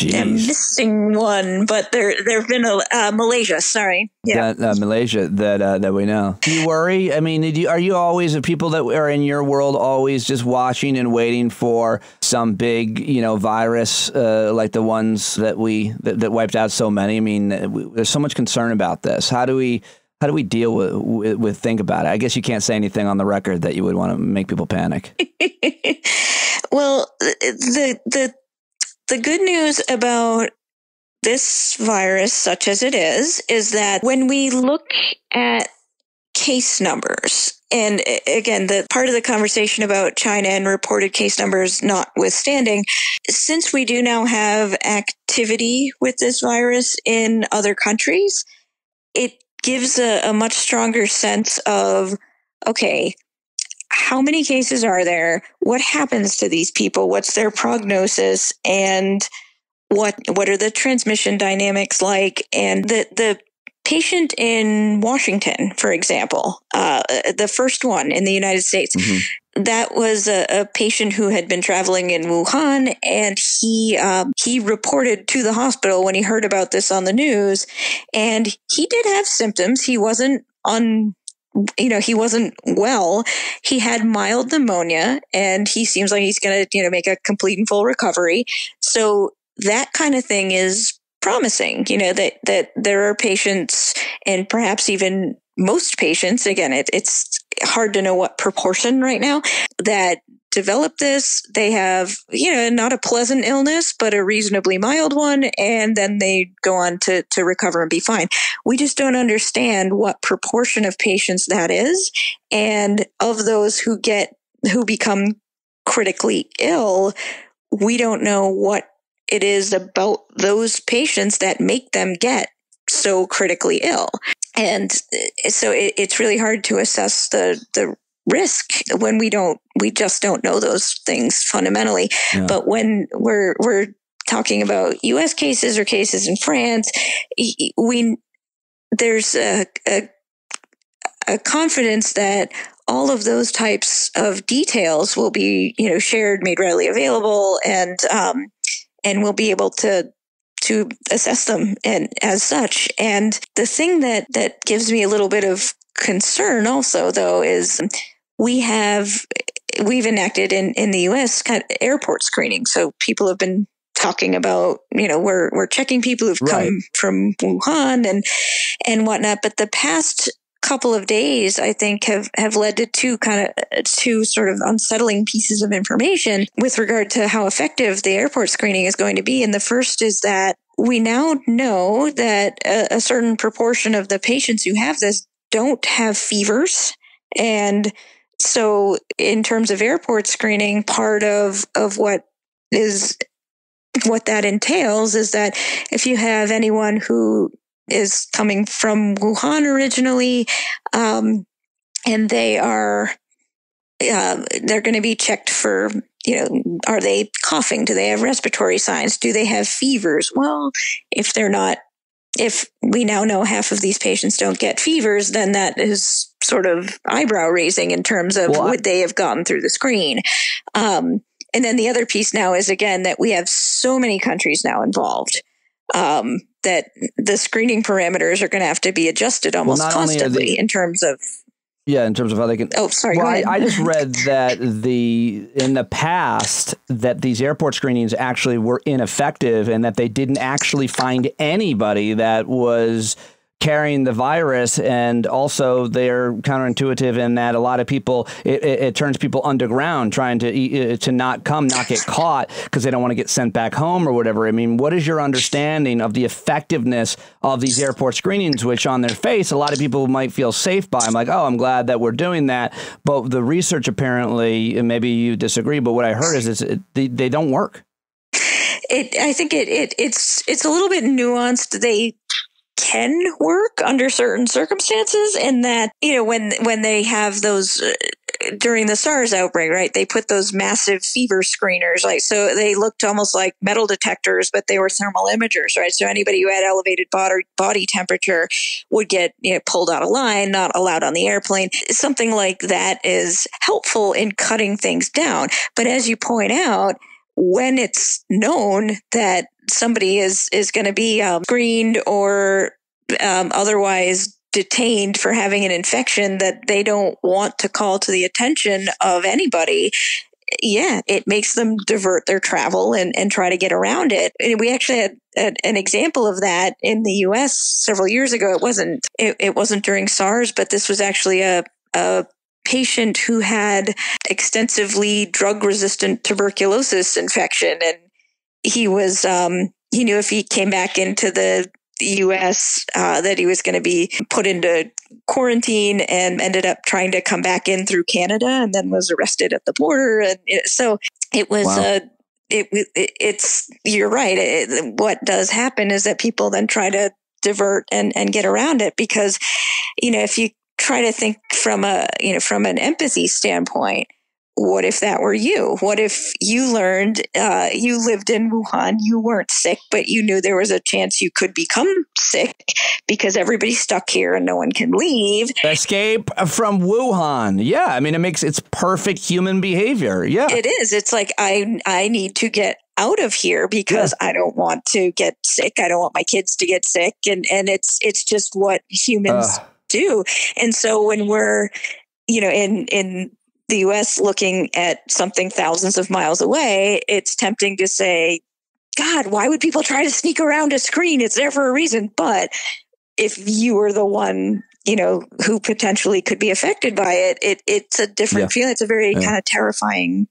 Jeez. am missing one, but there, there've been a, uh, Malaysia, sorry. Yeah. That, uh, Malaysia that, uh, that we know. Do you worry? I mean, did you, are you always the people that are in your world always just watching and waiting for some big, you know, virus, uh, like the ones that we, that, that wiped out so many? I mean, we, there's so much concern about this. How do we, how do we deal with, with, with, think about it? I guess you can't say anything on the record that you would want to make people panic. Well, the, the, The good news about this virus, such as it is, is that when we look at case numbers, and again, the part of the conversation about China and reported case numbers notwithstanding, since we do now have activity with this virus in other countries, it gives a, a much stronger sense of, okay, how many cases are there? What happens to these people? What's their prognosis? And what what are the transmission dynamics like? And the, the patient in Washington, for example, uh, the first one in the United States, mm-hmm. that was a, a patient who had been traveling in Wuhan, and he um, he reported to the hospital when he heard about this on the news, and he did have symptoms. He wasn't on. You know, he wasn't well. He had mild pneumonia, and he seems like he's going to, you know, make a complete and full recovery. So that kind of thing is promising, you know, that, that there are patients, and perhaps even most patients, again, it, it's hard to know what proportion right now, that develop this. They have, you know, not a pleasant illness, but a reasonably mild one. And then they go on to, to recover and be fine. We just don't understand what proportion of patients that is. And of those who get, who become critically ill, we don't know what it is about those patients that make them get so critically ill. And so it, it's really hard to assess the, the, risk when we don't, we just don't know those things fundamentally. Yeah. But when we're, we're talking about U S cases or cases in France, we, there's a, a, a confidence that all of those types of details will be, you know, shared, made readily available, and, um, and we'll be able to, to assess them and as such. And the thing that, that gives me a little bit of concern also, though, is, we have, we've enacted in, in the U S kind of airport screening. So people have been talking about, you know, we're, we're checking people who've right. come from Wuhan and, and whatnot. But the past couple of days, I think, have, have led to two kind of two sort of unsettling pieces of information with regard to how effective the airport screening is going to be. And the first is that we now know that a, a certain proportion of the patients who have this don't have fevers. And so in terms of airport screening, part of, of what is, what that entails is that if you have anyone who is coming from Wuhan originally, um, and they are, uh, they're going to be checked for, you know, are they coughing? Do they have respiratory signs? Do they have fevers? Well, if they're not, if we now know half of these patients don't get fevers, then that is sort of eyebrow raising in terms of well, would they have gotten through the screen? Um, and then the other piece now is, again, that we have so many countries now involved um, that the screening parameters are going to have to be adjusted almost well, constantly they, in terms of. Yeah, in terms of how they can. Oh, sorry. Well, I, I just read that the in the past that these airport screenings actually were ineffective, and that they didn't actually find anybody that was carrying the virus. And also, they're counterintuitive in that a lot of people it, it, it turns people underground trying to to not come, not get caught because they don't want to get sent back home or whatever. I mean, what is your understanding of the effectiveness of these airport screenings, which on their face, a lot of people might feel safe by? I'm like, oh, I'm glad that we're doing that. But the research apparently, and maybe you disagree, but what I heard is it's, it, they, they don't work. It, I think it, it it's it's a little bit nuanced. They can work under certain circumstances, and that, you know, when when they have those uh, during the SARS outbreak, right, they put those massive fever screeners, like, so they looked almost like metal detectors, but they were thermal imagers, right? So anybody who had elevated body, body temperature would get, you know, pulled out of line, not allowed on the airplane. Something like that is helpful in cutting things down. But as you point out, when it's known that somebody is, is going to be um, screened or um, otherwise detained for having an infection that they don't want to call to the attention of anybody, yeah, it makes them divert their travel and, and try to get around it. And we actually had a, an example of that in the U S several years ago. It wasn't, it, it wasn't during SARS, but this was actually a, a patient who had extensively drug-resistant tuberculosis infection, and he was um, he knew if he came back into the U S uh, that he was going to be put into quarantine, and ended up trying to come back in through Canada, and then was arrested at the border. And it, so it was wow. a it, it it's you're right. It, what does happen is that people then try to divert and and get around it, because, you know, if you try to think from a, you know, from an empathy standpoint, what if that were you? What if you learned uh, you lived in Wuhan, you weren't sick, but you knew there was a chance you could become sick because everybody's stuck here and no one can leave? Escape from Wuhan. Yeah, I mean, it makes it's perfect human behavior. Yeah, it is. It's like I I need to get out of here because yeah. I don't want to get sick. I don't want my kids to get sick, and and it's it's just what humans uh. do. And so when we're, you know, in in the U S looking at something thousands of miles away, it's tempting to say, God, why would people try to sneak around a screen? It's there for a reason. But if you were the one, you know, who potentially could be affected by it, it it's a different yeah. feeling. It's a very yeah. kind of terrifying,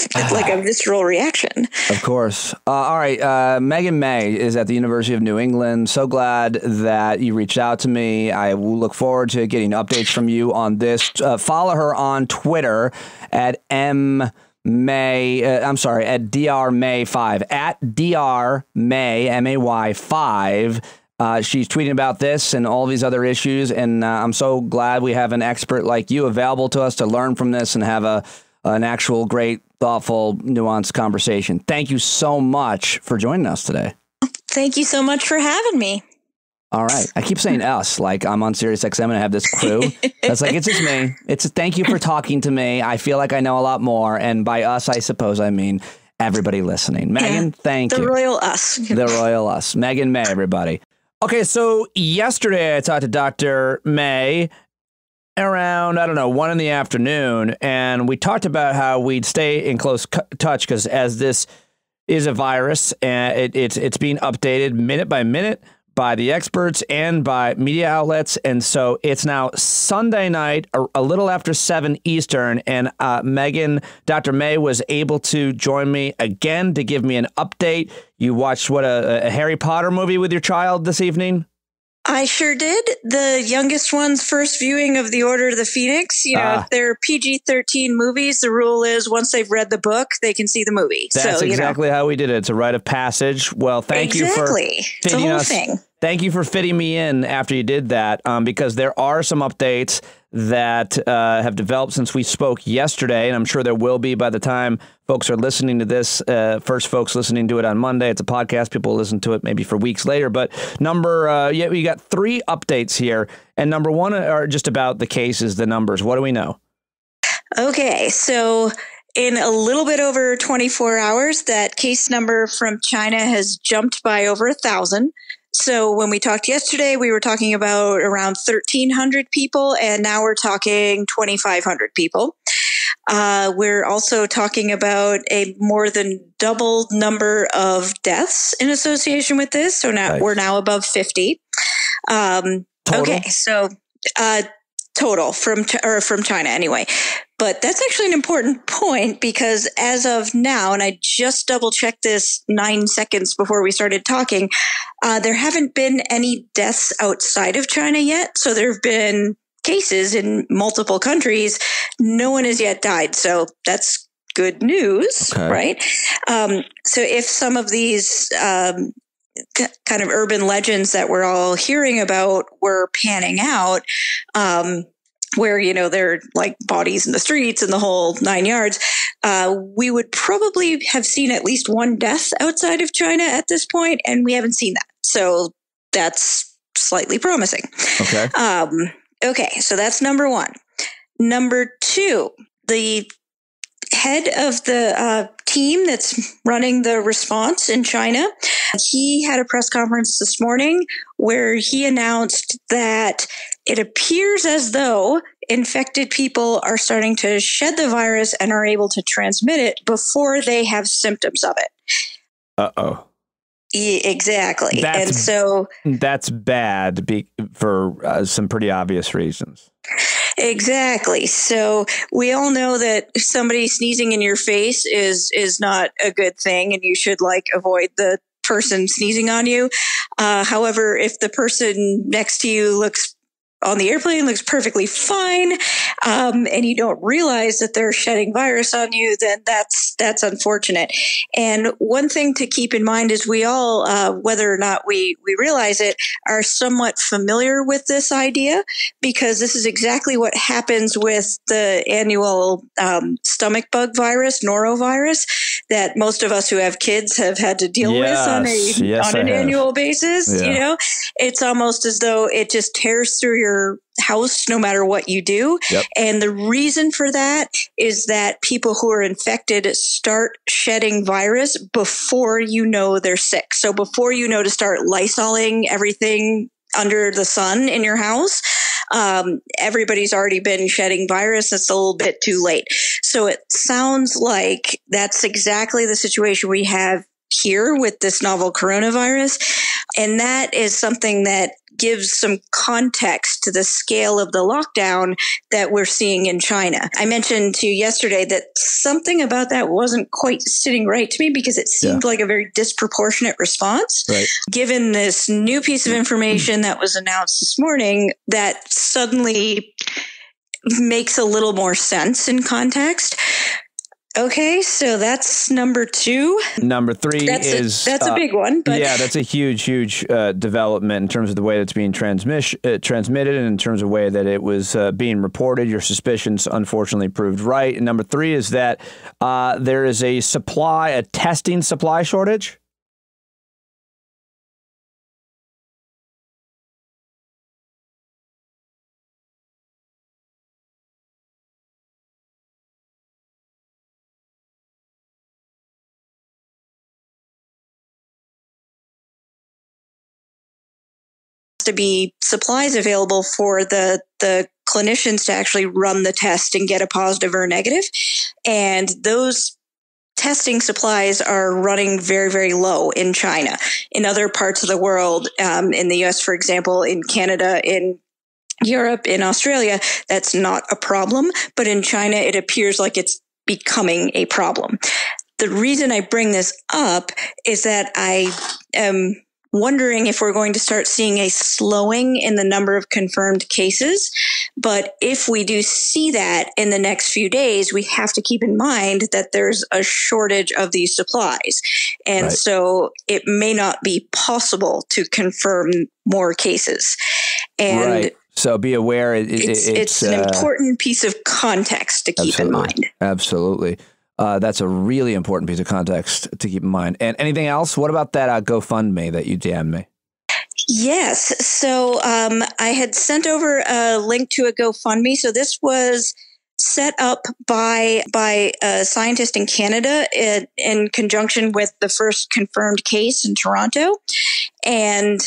it's like a visceral reaction. Of course. Uh, all right. Uh, Meghan May is at the University of New England. So glad that you reached out to me. I will look forward to getting updates from you on this. Uh, follow her on Twitter at M May. Uh, I'm sorry, at D R May five, at D R May, M A Y five. Uh, she's tweeting about this and all these other issues. And uh, I'm so glad we have an expert like you available to us to learn from this and have a, an actual great, thoughtful, nuanced conversation. Thank you so much for joining us today. Thank you so much for having me. All right. I keep saying us, like I'm on Sirius X M and I have this crew. That's like, it's just me. It's a, thank you for talking to me. I feel like I know a lot more. And by us, I suppose I mean everybody listening. Meghan, thank you. The royal us. The royal us. Meghan May, everybody. Okay. So yesterday I talked to Doctor May around, I don't know, one in the afternoon. And we talked about how we'd stay in close touch because as this is a virus, and uh, it, it's, it's being updated minute by minute by the experts and by media outlets. And so it's now Sunday night, a, a little after seven Eastern. And uh, Meghan, Doctor May was able to join me again to give me an update. You watched, what, a, a Harry Potter movie with your child this evening? I sure did. The youngest one's first viewing of The Order of the Phoenix. You know, uh, if they're P G thirteen movies, the rule is once they've read the book, they can see the movie. That's so, exactly know. how we did it. It's a rite of passage. Well, thank exactly. you for fitting the whole us. Thing. Thank you for fitting me in after you did that, um, because there are some updates that uh, have developed since we spoke yesterday, and I'm sure there will be by the time folks are listening to this. Uh, first, folks listening to it on Monday. It's a podcast. People listen to it maybe for weeks later. But number, uh, yeah, we got three updates here, and number one are just about the cases, the numbers. What do we know? Okay, so in a little bit over twenty-four hours, that case number from China has jumped by over a thousand. So when we talked yesterday, we were talking about around thirteen hundred people, and now we're talking twenty-five hundred people. Uh, we're also talking about a more than double number of deaths in association with this. So now nice. We're now above fifty. Um, okay. So, uh, total from, ch- or from China anyway, but that's actually an important point because as of now, and I just double checked this nine seconds before we started talking, uh, there haven't been any deaths outside of China yet. So there've been cases in multiple countries. No one has yet died. So that's good news, okay. right? Um, so if some of these, um, kind of urban legends that we're all hearing about were panning out, um, where, you know, there are like bodies in the streets and the whole nine yards, uh, we would probably have seen at least one death outside of China at this point, and we haven't seen that. So that's slightly promising. Okay. Um, okay. So that's number one. Number two, the head of the uh, team that's running the response in China, he had a press conference this morning where he announced that it appears as though infected people are starting to shed the virus and are able to transmit it before they have symptoms of it. Uh-oh. Yeah, exactly. That's, and so that's bad be, for uh, some pretty obvious reasons. Exactly. So we all know that somebody sneezing in your face is is not a good thing, and you should like avoid the person sneezing on you. Uh, however, if the person next to you looks on the airplane, looks perfectly fine, um, and you don't realize that they're shedding virus on you, then that's that's unfortunate. And one thing to keep in mind is we all, uh, whether or not we, we realize it, are somewhat familiar with this idea, because this is exactly what happens with the annual um, stomach bug virus, norovirus, that most of us who have kids have had to deal yes, with on, a, yes, on an have. annual basis. Yeah. You know, it's almost as though it just tears through your house no matter what you do. Yep. And the reason for that is that people who are infected start shedding virus before you know they're sick. So before you know to start Lysoling everything under the sun in your house, um, everybody's already been shedding virus. It's a little bit too late. So it sounds like that's exactly the situation we have here with this novel coronavirus. And that is something that gives some context to the scale of the lockdown that we're seeing in China. I mentioned to you yesterday that something about that wasn't quite sitting right to me because it seemed yeah. like a very disproportionate response, right. given this new piece of information that was announced this morning that suddenly makes a little more sense in context. Okay, so that's number two. Number three that's is... A, that's uh, a big one. But. Yeah, that's a huge, huge uh, development in terms of the way that's being transmis- uh, transmitted and in terms of the way that it was uh, being reported. Your suspicions unfortunately proved right. And number three is that uh, there is a supply, a testing supply shortage. To be supplies available for the the clinicians to actually run the test and get a positive or a negative. And those testing supplies are running very, very low in China. In other parts of the world, um, in the U S, for example, in Canada, in Europe, in Australia, that's not a problem. But in China, it appears like it's becoming a problem. The reason I bring this up is that I am wondering if we're going to start seeing a slowing in the number of confirmed cases. But if we do see that in the next few days, we have to keep in mind that there's a shortage of these supplies. And right. so it may not be possible to confirm more cases. And right. so be aware. It, it, it's, it's, it's an uh, important piece of context to keep in mind. Absolutely. Uh, that's a really important piece of context to keep in mind. And anything else? What about that uh, GoFundMe that you D M'd me? Yes. So um, I had sent over a link to a GoFundMe. So this was set up by by a scientist in Canada in, in conjunction with the first confirmed case in Toronto. And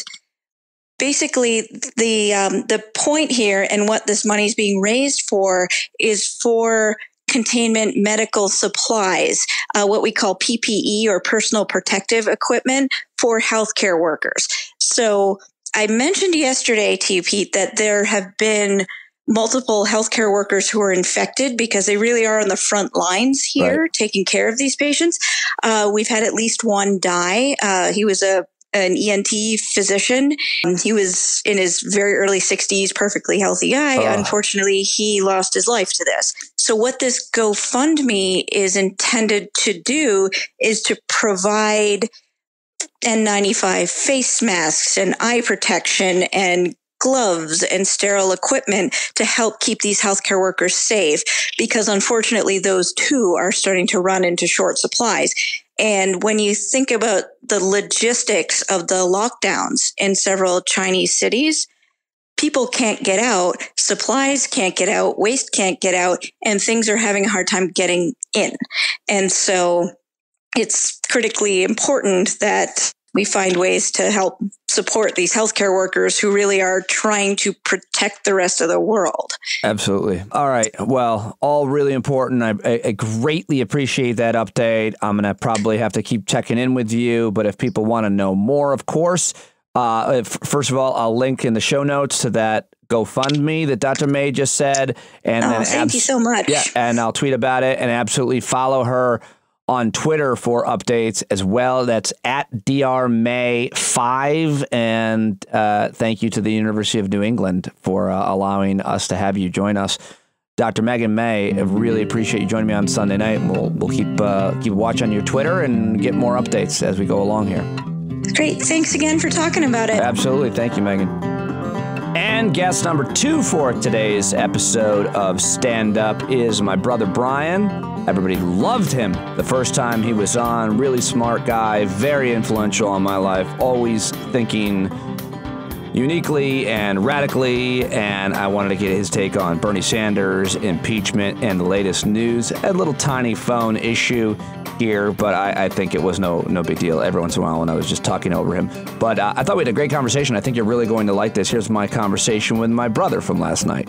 basically, the um, the point here and what this money is being raised for is for containment medical supplies, uh, what we call P P E or personal protective equipment for healthcare workers. So I mentioned yesterday to you, Pete, that there have been multiple healthcare workers who are infected because they really are on the front lines here, right, taking care of these patients. Uh, we've had at least one die. Uh, he was a an E N T physician. He was in his very early sixties, perfectly healthy guy. Oh. Unfortunately, he lost his life to this. So what this GoFundMe is intended to do is to provide N ninety-five face masks and eye protection and gloves and sterile equipment to help keep these healthcare workers safe, because unfortunately, those too are starting to run into short supplies. And when you think about the logistics of the lockdowns in several Chinese cities, people can't get out, supplies can't get out, waste can't get out, and things are having a hard time getting in. And so it's critically important that we find ways to help support these healthcare workers who really are trying to protect the rest of the world. Absolutely. All right. Well, all really important. I, I greatly appreciate that update. I'm going to probably have to keep checking in with you. But if people want to know more, of course, uh, if, first of all, I'll link in the show notes to that GoFundMe that Doctor May just said. And oh, then thank abs- you so much. Yeah, and I'll tweet about it, and absolutely follow her on Twitter for updates as well. That's at D R May five. And uh, thank you to the University of New England for uh, allowing us to have you join us. Doctor Meghan May, I really appreciate you joining me on Sunday night. And we'll, we'll keep, uh, keep watch on your Twitter and get more updates as we go along here. Great. Thanks again for talking about it. Absolutely. Thank you, Meghan. And guest number two for today's episode of Stand Up is my brother Brian. Everybody loved him the first time he was on. Really smart guy, very influential on my life, always thinking uniquely and radically. And I wanted to get his take on Bernie Sanders, impeachment, and the latest news. A little tiny phone issue here, but I, I think it was no no big deal every once in a while when I was just talking over him. But uh, I thought we had a great conversation. I think you're really going to like this. Here's my conversation with my brother from last night.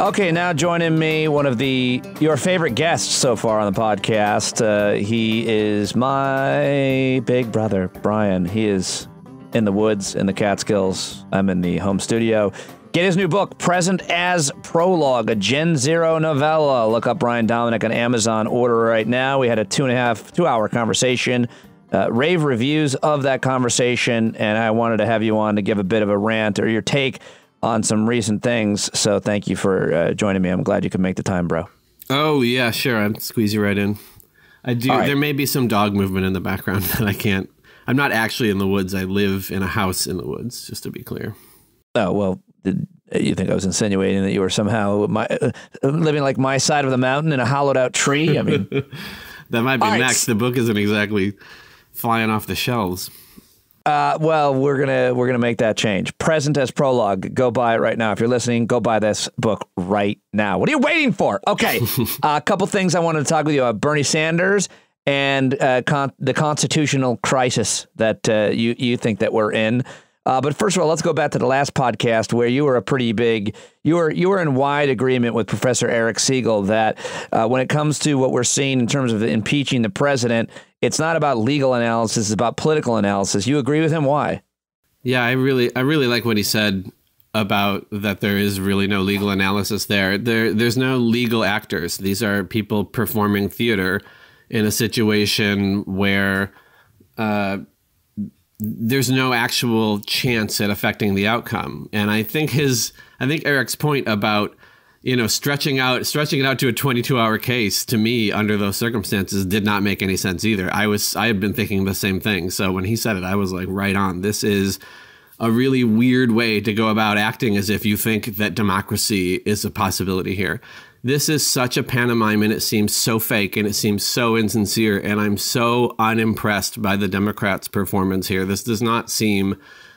Okay, now joining me, one of the your favorite guests so far on the podcast. Uh, he is my big brother, Brian. He is in the woods, in the Catskills. I'm in the home studio. Get his new book, Present as Prologue, a Gen Zero novella. Look up Brian Dominick on Amazon. Order right now. We had a two and a half, two hour conversation, uh, rave reviews of that conversation. And I wanted to have you on to give a bit of a rant or your take on some recent things. So thank you for uh, joining me. I'm glad you could make the time, bro. Oh, yeah, sure. I'll squeeze you right in. I do. All right. There may be some dog movement in the background that I can't. I'm not actually in the woods. I live in a house in the woods, just to be clear. Oh, well, did you think I was insinuating that you were somehow my, uh, living like my side of the mountain in a hollowed out tree? I mean, that might be right. Next. The book isn't exactly flying off the shelves. Uh, well, we're going to we're going to make that change. Present as Prologue. Go buy it right now. If you're listening, go buy this book right now. What are you waiting for? OK, uh, a couple things I wanted to talk with you about. Bernie Sanders and uh, con- the constitutional crisis that uh, you, you think that we're in. Uh, but first of all, let's go back to the last podcast where you were a pretty big, you were you were in wide agreement with Professor Eric Siegel that uh, when it comes to what we're seeing in terms of impeaching the president, it's not about legal analysis, it's about political analysis. You agree with him? Why? Yeah, I really, I really like what he said about that. There is really no legal analysis there. There, there's no legal actors. These are people performing theater in a situation where uh, there's no actual chance at affecting the outcome. And I think his, I think Eric's point about, you know, stretching out, stretching it out to a twenty-two hour case to me under those circumstances did not make any sense either. I was, I had been thinking the same thing. So when he said it, I was like, right on. This is a really weird way to go about acting as if you think that democracy is a possibility here. This is such a pantomime, and it seems so fake, and it seems so insincere, and I'm so unimpressed by the Democrats' performance here. This does not seem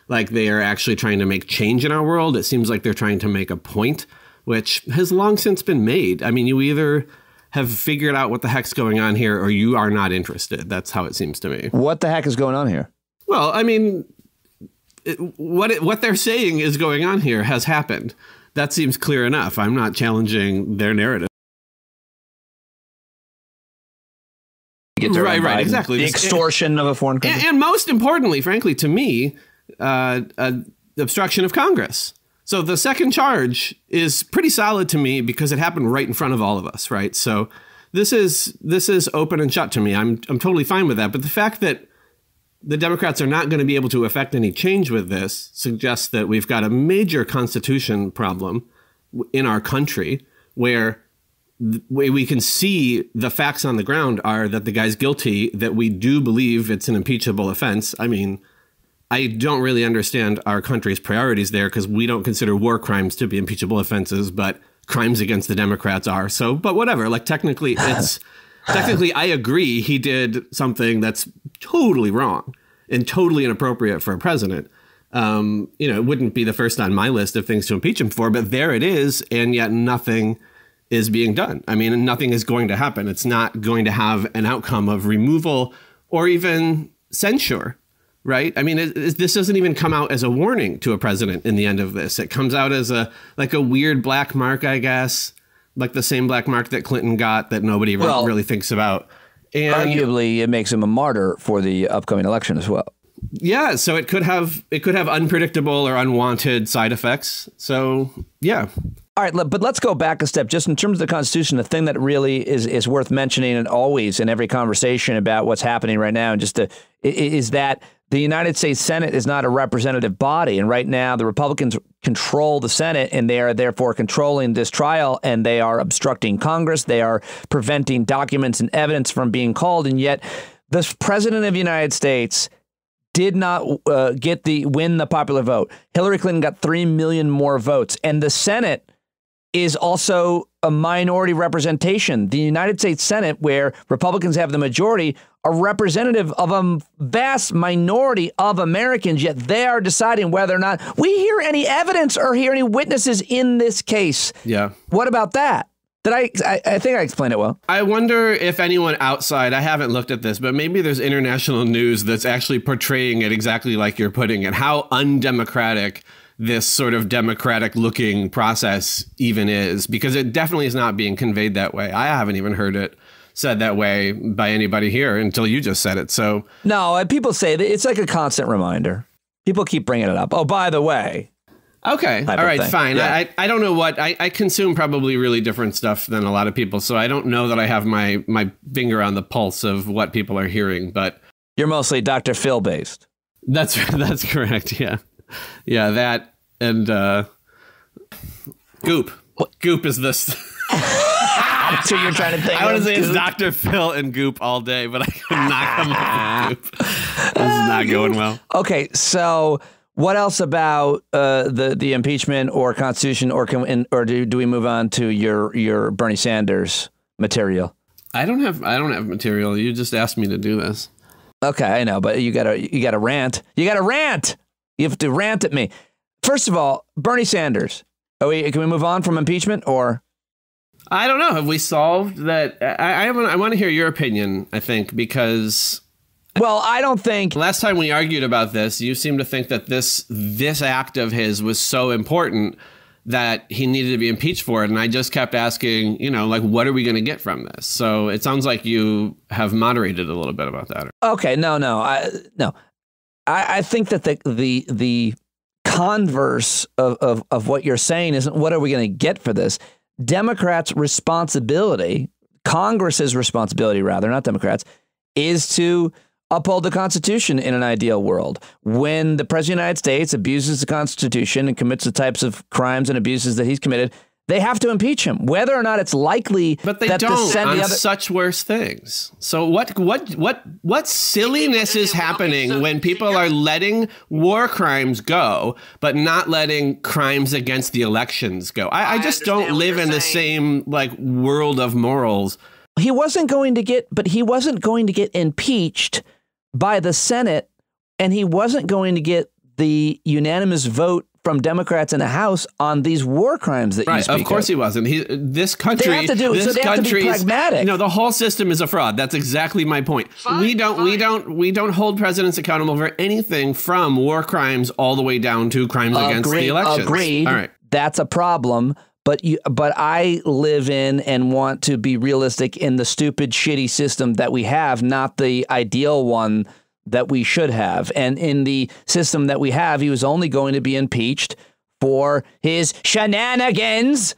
like they are actually trying to make change in our world. It seems like they're trying to make a point which has long since been made. I mean, you either have figured out what the heck's going on here or you are not interested. That's how it seems to me. What the heck is going on here? Well, I mean, it, what it, what they're saying is going on here has happened. That seems clear enough. I'm not challenging their narrative. Right, right, exactly. The extortion and, of a foreign country. And, and most importantly, frankly, to me, uh, uh, obstruction of Congress. So the second charge is pretty solid to me because it happened right in front of all of us. Right. So this is this is open and shut to me. I'm I'm totally fine with that. But the fact that the Democrats are not going to be able to affect any change with this suggests that we've got a major constitution problem in our country where the way we can see the facts on the ground are that the guy's guilty, that we do believe it's an impeachable offense. I mean, I don't really understand our country's priorities there because we don't consider war crimes to be impeachable offenses, but crimes against the Democrats are. So, but whatever, like technically it's, technically I agree he did something that's totally wrong and totally inappropriate for a president. Um, you know, it wouldn't be the first on my list of things to impeach him for, but there it is. And yet nothing is being done. I mean, nothing is going to happen. It's not going to have an outcome of removal or even censure. Right. I mean, it, it, this doesn't even come out as a warning to a president in the end of this. It comes out as a like a weird black mark, I guess, like the same black mark that Clinton got that nobody well, really thinks about. And arguably, it makes him a martyr for the upcoming election as well. Yeah. So it could have it could have unpredictable or unwanted side effects. So, yeah. All right. But let's go back a step just in terms of the Constitution. The thing that really is, is worth mentioning and always in every conversation about what's happening right now and just to, is that the United States Senate is not a representative body. And right now, the Republicans control the Senate and they are therefore controlling this trial and they are obstructing Congress. They are preventing documents and evidence from being called. And yet the president of the United States did not uh, get the win the popular vote. Hillary Clinton got three million more votes. And the Senate is also a minority representation. The United States Senate, where Republicans have the majority, are representative of a vast minority of Americans, yet they are deciding whether or not we hear any evidence or hear any witnesses in this case. Yeah. What about that? Did I, I, I think I explained it well. I wonder if anyone outside, I haven't looked at this, but maybe there's international news that's actually portraying it exactly like you're putting it, how undemocratic this sort of democratic looking process even is, because it definitely is not being conveyed that way. I haven't even heard it said that way by anybody here until you just said it. So no, people say that it's like a constant reminder. People keep bringing it up. Oh, by the way. OK. All right. Fine. Yeah. I, I don't know what I, I consume probably really different stuff than a lot of people. So I don't know that I have my my finger on the pulse of what people are hearing. But you're mostly Doctor Phil based. That's that's correct. Yeah. Yeah, that and uh, Goop. What? Goop is this. So you're trying to think. I want to say Goop. It's Doctor Phil and Goop all day, but I could not come up with Goop. This is not going well. Okay, so what else about uh, the the impeachment or Constitution, or can or do do we move on to your your Bernie Sanders material? I don't have I don't have material. You just asked me to do this. Okay, I know, but you gotta you gotta rant. You gotta rant. You have to rant at me. First of all, Bernie Sanders. Are we, can we move on from impeachment or? I don't know. Have we solved that? I, I, I want to hear your opinion, I think, because. Well, I don't think. Last time we argued about this, you seemed to think that this this act of his was so important that he needed to be impeached for it. And I just kept asking, you know, like, what are we going to get from this? So it sounds like you have moderated a little bit about that. OK, no, no, I, no. I, I think that the the the converse of, of, of what you're saying isn't what are we going to get for this? Democrats' responsibility, Congress's responsibility, rather, not Democrats, is to uphold the Constitution in an ideal world. When the President of the United States abuses the Constitution and commits the types of crimes and abuses that he's committed, they have to impeach him, whether or not it's likely. But they that don't the Senate, on the other such worse things. So what what what what silliness is happening when people are letting war crimes go, but not letting crimes against the elections go? I, I just don't live in the same like world of morals. He wasn't going to get but he wasn't going to get impeached by the Senate, and he wasn't going to get the unanimous vote from Democrats in the House on these war crimes that right, you speak of. Of course he wasn't. He, this country, they have to do, this so they have to be pragmatic. No, the whole system is a fraud. That's exactly my point. Fine, we don't, fine. we don't, we don't hold presidents accountable for anything from war crimes all the way down to crimes agreed, against the elections. Agreed. All right. That's a problem. But you, but I live in and want to be realistic in the stupid, shitty system that we have, not the ideal one that we should have. And in the system that we have, he was only going to be impeached for his shenanigans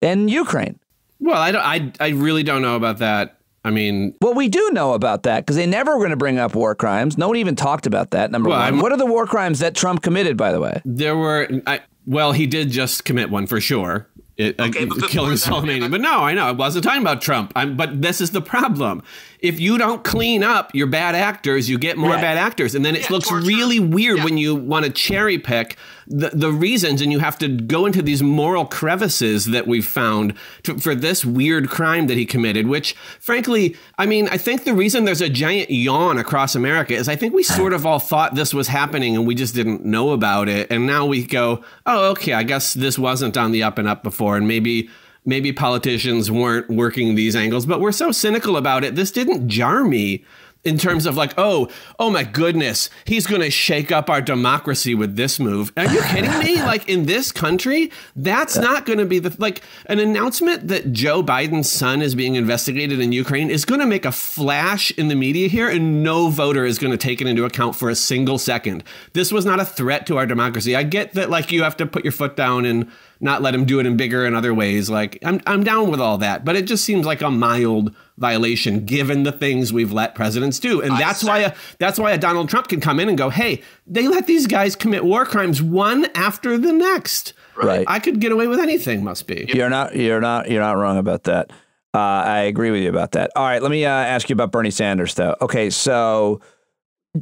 in Ukraine. Well, I, don't, I, I really don't know about that. I mean, well, we do know about that because they never were going to bring up war crimes. No one even talked about that. Number well, one, I'm, what are the war crimes that Trump committed, by the way? There were. I, Well, he did just commit one for sure, it, okay, uh, but killing Soleimani. But no, I know. I wasn't talking about Trump. I'm, but this is the problem. If you don't clean up your bad actors, you get more right. bad actors. And then it yeah, looks really Trump. weird yeah. when you want to cherry pick the, the reasons and you have to go into these moral crevices that we've found to, for this weird crime that he committed, which, frankly, I mean, I think the reason there's a giant yawn across America is I think we sort of all thought this was happening and we just didn't know about it. And now we go, oh, Oh, okay, I guess this wasn't on the up and up before, and maybe maybe politicians weren't working these angles, but we're so cynical about it. This didn't jar me in terms of like, oh, oh my goodness, he's going to shake up our democracy with this move. Are you kidding me? Like in this country, that's not going to be the, like an announcement that Joe Biden's son is being investigated in Ukraine is going to make a flash in the media here, and no voter is going to take it into account for a single second. This was not a threat to our democracy. I get that, like, you have to put your foot down and not let him do it in bigger and other ways. Like, I'm, I'm down with all that, but it just seems like a mild violation given the things we've let presidents do. And that's why a, that's why a Donald Trump can come in and go, hey, they let these guys commit war crimes one after the next. Right. I could get away with anything, must be. You're not you're not you're not wrong about that. Uh, I agree with you about that. All right. Let me uh, ask you about Bernie Sanders, though. OK, so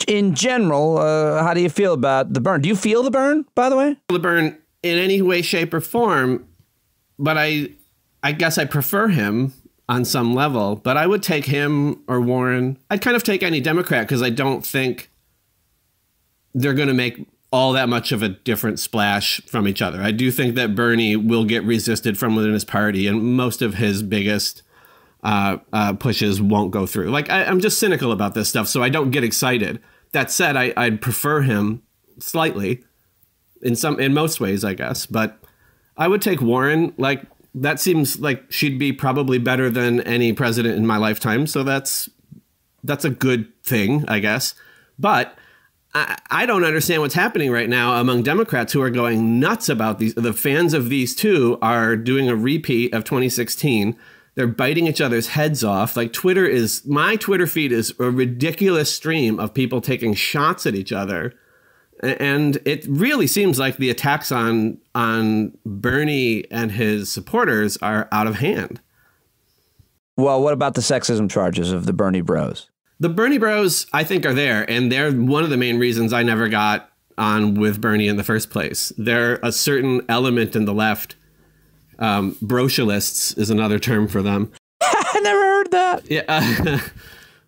in general, uh, how do you feel about the burn? Do you feel the burn, by the way? The burn. In any way, shape, or form, but I, I guess I prefer him on some level. But I would take him or Warren. I'd kind of take any Democrat because I don't think they're going to make all that much of a different splash from each other. I do think that Bernie will get resisted from within his party, and most of his biggest uh, uh, pushes won't go through. Like I, I'm just cynical about this stuff, so I don't get excited. That said, I, I'd prefer him slightly. In some, in most ways, I guess, but I would take Warren. Like that seems like she'd be probably better than any president in my lifetime. So that's that's a good thing, I guess. But I, I don't understand what's happening right now among Democrats who are going nuts about these. The fans of these two are doing a repeat of twenty sixteen. They're biting each other's heads off. Like Twitter is my Twitter feed is a ridiculous stream of people taking shots at each other. And it really seems like the attacks on on Bernie and his supporters are out of hand. Well, what about the sexism charges of the Bernie bros? The Bernie bros, I think, are there. And they're one of the main reasons I never got on with Bernie in the first place. They're a certain element in the left. Um, brocialists is another term for them. I never heard that. Yeah. Uh,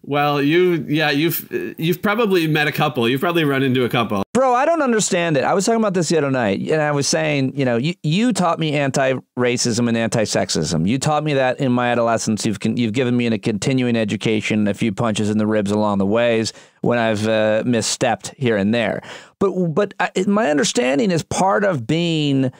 well, you yeah, you've you've probably met a couple. You've probably run into a couple. Bro, I don't understand it. I was talking about this the other night, and I was saying, you know, you, you taught me anti-racism and anti-sexism. You taught me that in my adolescence. You've you've given me a continuing education, a few punches in the ribs along the ways when I've uh, misstepped here and there. But but I, my understanding is part of being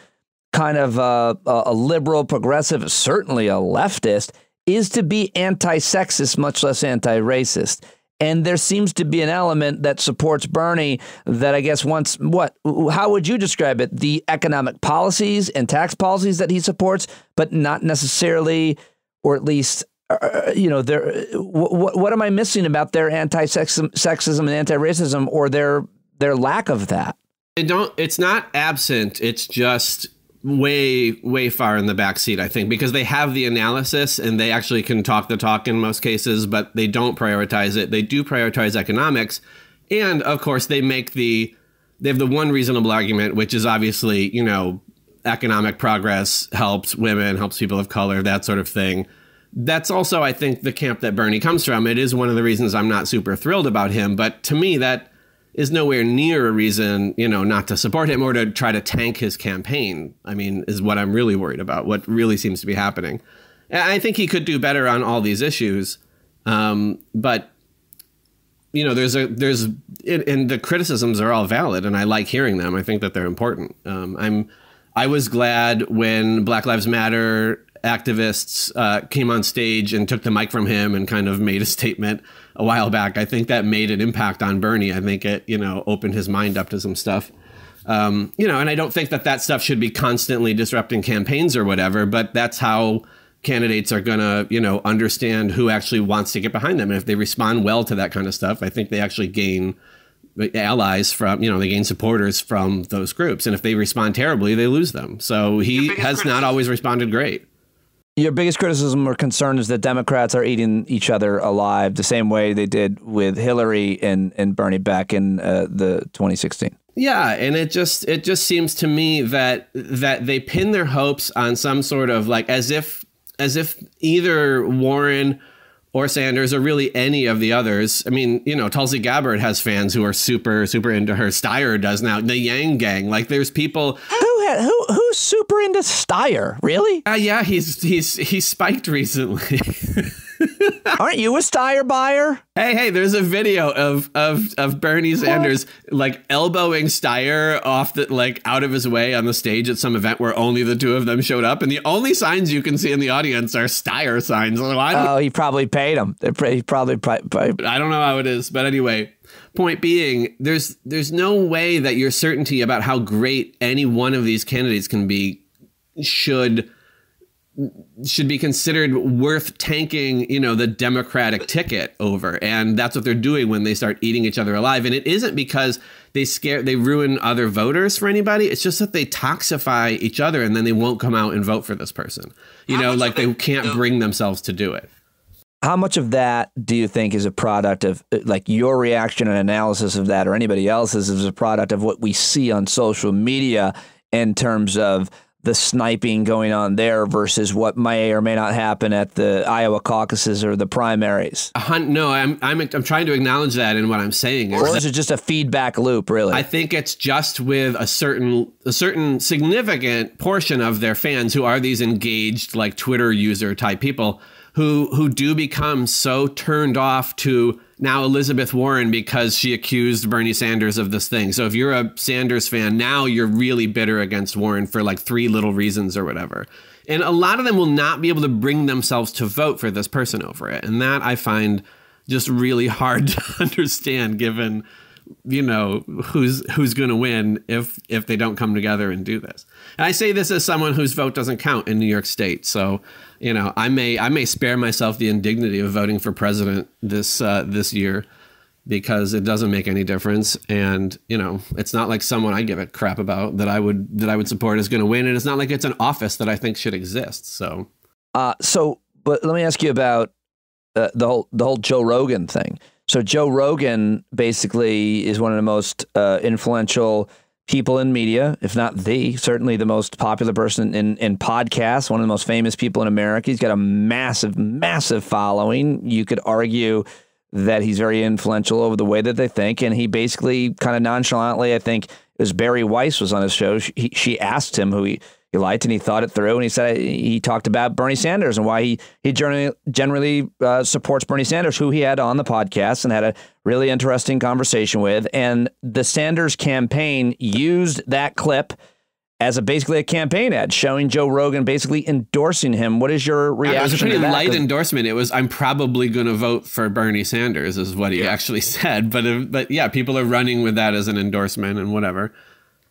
kind of a, a liberal, progressive, certainly a leftist, is to be anti-sexist, much less anti-racist. And there seems to be an element that supports Bernie that I guess once what? How would you describe it? The economic policies and tax policies that he supports, but not necessarily, or at least, uh, you know, there. What, what am I missing about their anti-sexism, sexism and anti-racism, or their their lack of that? It don't. It's not absent. It's just way, way far in the backseat, I think, because they have the analysis and they actually can talk the talk in most cases, but they don't prioritize it. They do prioritize economics. And of course, they make the they have the one reasonable argument, which is obviously, you know, economic progress helps women, helps people of color, that sort of thing. That's also, I think, the camp that Bernie comes from. It is one of the reasons I'm not super thrilled about him. But to me, that is nowhere near a reason, you know, not to support him or to try to tank his campaign, I mean, is what I'm really worried about, what really seems to be happening. And I think he could do better on all these issues. Um, but, you know, there's a there's it, and the criticisms are all valid, and I like hearing them. I think that they're important. Um, I'm I was glad when Black Lives Matter activists uh, came on stage and took the mic from him and kind of made a statement a while back. I think that made an impact on Bernie. I think it, you know, opened his mind up to some stuff, um, you know, and I don't think that that stuff should be constantly disrupting campaigns or whatever. But that's how candidates are going to, you know, understand who actually wants to get behind them. And if they respond well to that kind of stuff, I think they actually gain allies from, you know, they gain supporters from those groups. And if they respond terribly, they lose them. So he has not always responded great. Your biggest criticism or concern is that Democrats are eating each other alive the same way they did with Hillary and, and Bernie back in uh, the twenty sixteen. Yeah. And it just it just seems to me that that they pin their hopes on some sort of like as if as if either Warren or Sanders or really any of the others. I mean, you know, Tulsi Gabbard has fans who are super, super into her. Steyer does now. The Yang Gang. Like there's people who. Who who's super into Steyer? Really? Uh, yeah, he's he's he spiked recently. Aren't you a Steyer buyer? Hey, hey, there's a video of of of Bernie Sanders what? like elbowing Steyer off the like out of his way on the stage at some event where only the two of them showed up, and the only signs you can see in the audience are Steyer signs. Oh, he probably paid him. He probably paid. I don't know how it is, but anyway. Point being, there's there's no way that your certainty about how great any one of these candidates can be should should be considered worth tanking, you know, the Democratic ticket over. And that's what they're doing when they start eating each other alive. And it isn't because they scare they ruin other voters for anybody. It's just that they toxify each other and then they won't come out and vote for this person. You know, like they can't bring themselves to do it. How much of that do you think is a product of like your reaction and analysis of that or anybody else's is a product of what we see on social media in terms of the sniping going on there versus what may or may not happen at the Iowa caucuses or the primaries? Uh, no, I'm, I'm, I'm trying to acknowledge that in what I'm saying. Is or is it just a feedback loop, really? I think it's just with a certain a certain significant portion of their fans who are these engaged like Twitter user type people. Who, who do become so turned off to now Elizabeth Warren because she accused Bernie Sanders of this thing. So if you're a Sanders fan, now you're really bitter against Warren for like three little reasons or whatever. And a lot of them will not be able to bring themselves to vote for this person over it. And that I find just really hard to understand given, you know, who's who's going to win if if they don't come together and do this. And I say this as someone whose vote doesn't count in New York State. So, you know, I may I may spare myself the indignity of voting for president this uh, this year because it doesn't make any difference. And, you know, it's not like someone I give a crap about that I would that I would support is going to win. And it's not like it's an office that I think should exist. So. Uh, so but let me ask you about uh, the whole the whole Joe Rogan thing. So Joe Rogan basically is one of the most uh, influential people in media, if not the, certainly the most popular person in, in podcasts, one of the most famous people in America. He's got a massive, massive following. You could argue that he's very influential over the way that they think. And he basically kind of nonchalantly, I think, it was Barry Weiss was on his show. She, he, she asked him who he, he liked and he thought it through. And he said he talked about Bernie Sanders and why he, he generally, generally uh, supports Bernie Sanders, who he had on the podcast and had a really interesting conversation with. And the Sanders campaign used that clip as a basically a campaign ad showing Joe Rogan basically endorsing him. What is your reaction? It was a pretty light endorsement. It was, I'm probably going to vote for Bernie Sanders is what he yeah. actually said. But, but yeah, people are running with that as an endorsement and whatever.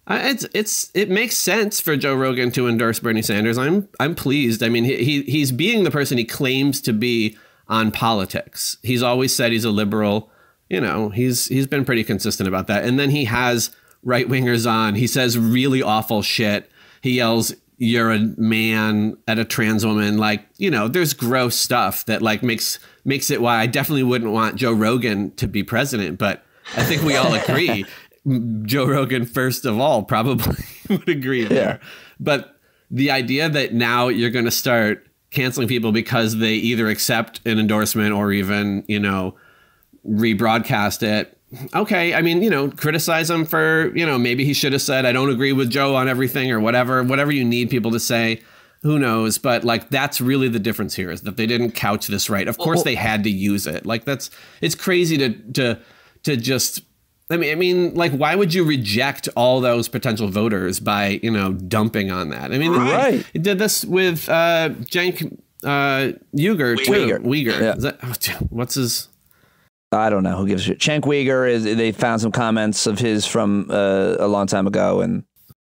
It's it's it makes sense for Joe Rogan to endorse Bernie Sanders. I'm I'm pleased. I mean, he he's being the person he claims to be on politics. He's always said he's a liberal. You know, he's he's been pretty consistent about that. And then he has right wingers on. He says really awful shit. He yells, "You're a man" at a trans woman. Like, you know, there's gross stuff that like makes makes it why I definitely wouldn't want Joe Rogan to be president. But I think we all agree. Joe Rogan, first of all, probably would agree there. Yeah. But the idea that now you're going to start canceling people because they either accept an endorsement or even, you know, rebroadcast it, okay, I mean, you know, criticize him for, you know, maybe he should have said, I don't agree with Joe on everything or whatever, whatever you need people to say. Who knows? But like, that's really the difference here is that they didn't couch this right. Of course, well, they had to use it. Like, that's, it's crazy to to to just, I mean, I mean, like, why would you reject all those potential voters by, you know, dumping on that? I mean, right. It did this with uh, Cenk uh, Uygur, too. Uygur. Uygur. Yeah. Is that, oh, what's his? I don't know. Who gives a shit? Cenk Uygur is. They found some comments of his from uh, a long time ago, and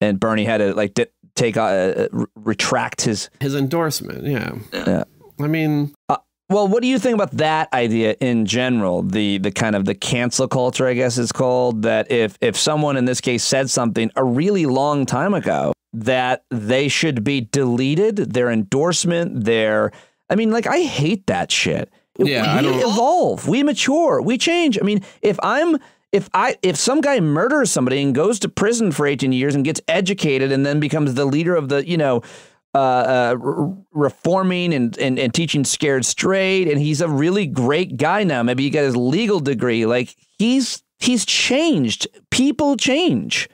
and Bernie had to like take uh, retract his his endorsement. Yeah. Yeah. I mean. Uh, Well, what do you think about that idea in general? The the kind of the cancel culture, I guess it's called, that if if someone in this case said something a really long time ago, that they should be deleted, their endorsement, their I mean, like, I hate that shit. Yeah, we evolve, we mature, we change. I mean, if I'm if I if some guy murders somebody and goes to prison for eighteen years and gets educated and then becomes the leader of the, you know, Uh, uh, reforming and, and, and teaching scared straight. And he's a really great guy now. Maybe he got his legal degree. Like he's, he's changed. People change.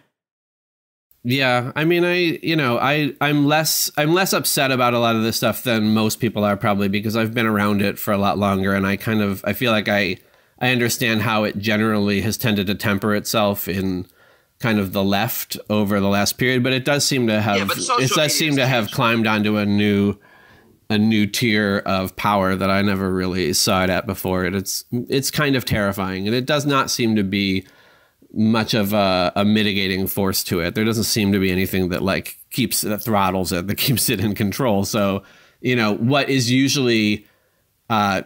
Yeah. I mean, I, you know, I, I'm less, I'm less upset about a lot of this stuff than most people are probably because I've been around it for a lot longer. And I kind of, I feel like I, I understand how it generally has tended to temper itself in kind of the left over the last period, but it does seem to have, yeah, it does seem to have climbed onto a new, a new tier of power that I never really saw it at before. And it's, it's kind of terrifying, and it does not seem to be much of a, a mitigating force to it. There doesn't seem to be anything that like keeps, that throttles it, that keeps it in control. So, you know, what is usually, uh,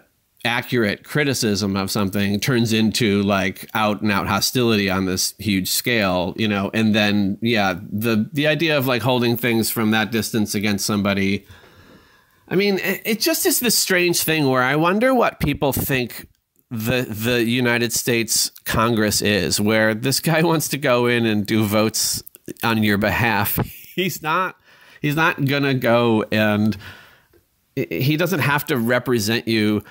accurate criticism of something turns into like out and out hostility on this huge scale, you know, and then, yeah, the the idea of like holding things from that distance against somebody. I mean, it, it just is this strange thing where I wonder what people think the the United States Congress is, where this guy wants to go in and do votes on your behalf. He's not he's not going to go, and he doesn't have to represent you,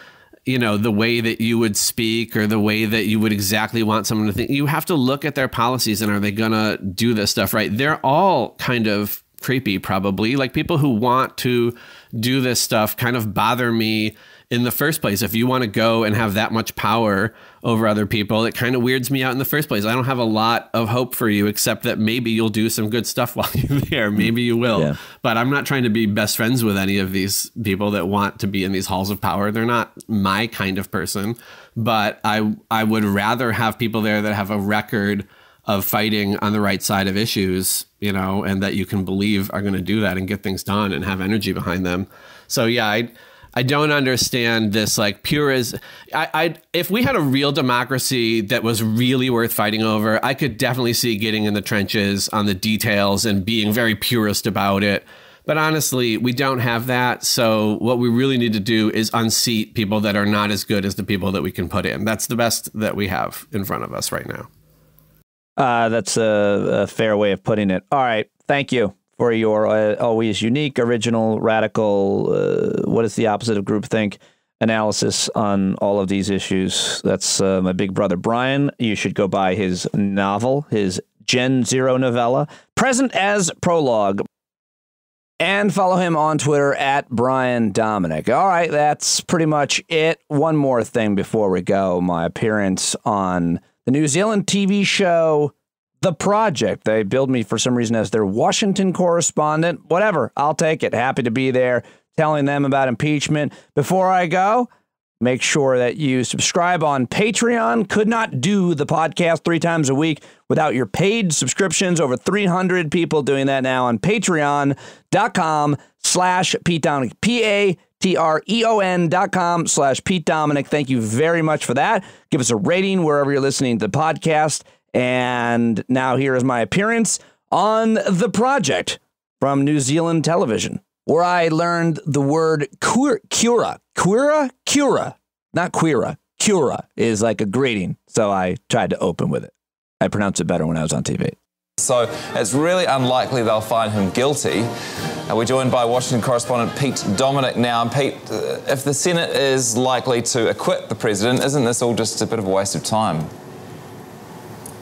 you know, the way that you would speak or the way that you would exactly want someone to think. You have to look at their policies and are they going to do this stuff right? They're all kind of creepy, probably. Like, people who want to do this stuff kind of bother me in the first place. If you want to go and have that much power over other people, it kind of weirds me out in the first place. I don't have a lot of hope for you, except that maybe you'll do some good stuff while you're there. Maybe you will. Yeah. But I'm not trying to be best friends with any of these people that want to be in these halls of power. They're not my kind of person. But I, I would rather have people there that have a record of fighting on the right side of issues, you know, and that you can believe are going to do that and get things done and have energy behind them. So, yeah, I I don't understand this, like, pure as I, I if we had a real democracy that was really worth fighting over, I could definitely see getting in the trenches on the details and being very purist about it. But honestly, we don't have that. So what we really need to do is unseat people that are not as good as the people that we can put in. That's the best that we have in front of us right now. Uh, that's a, a fair way of putting it. All right. Thank you for your uh, always unique, original, radical, uh, what is the opposite of groupthink analysis on all of these issues. That's uh, my big brother, Brian. You should go buy his novel, his Gen Zero novella, Present as Prologue, and follow him on Twitter at Brian Dominick. All right, that's pretty much it. One more thing before we go, my appearance on the New Zealand T V show The Project. They billed me for some reason as their Washington correspondent. Whatever, I'll take it. Happy to be there telling them about impeachment. Before I go, make sure that you subscribe on Patreon. Could not do the podcast three times a week without your paid subscriptions. Over three hundred people doing that now on patreon.com slash Pete Dominick. P A T R E O N dot com slash Pete Dominick. Thank you very much for that. Give us a rating wherever you're listening to the podcast. And now here is my appearance on The Project from New Zealand television, where I learned the word cura, cura, cura, cura, not queera. Cura is like a greeting. So I tried to open with it. I pronounced it better when I was on T V. So it's really unlikely they'll find him guilty. Uh, we're joined by Washington correspondent Pete Dominick now. And Pete, uh, if the Senate is likely to acquit the president, isn't this all just a bit of a waste of time?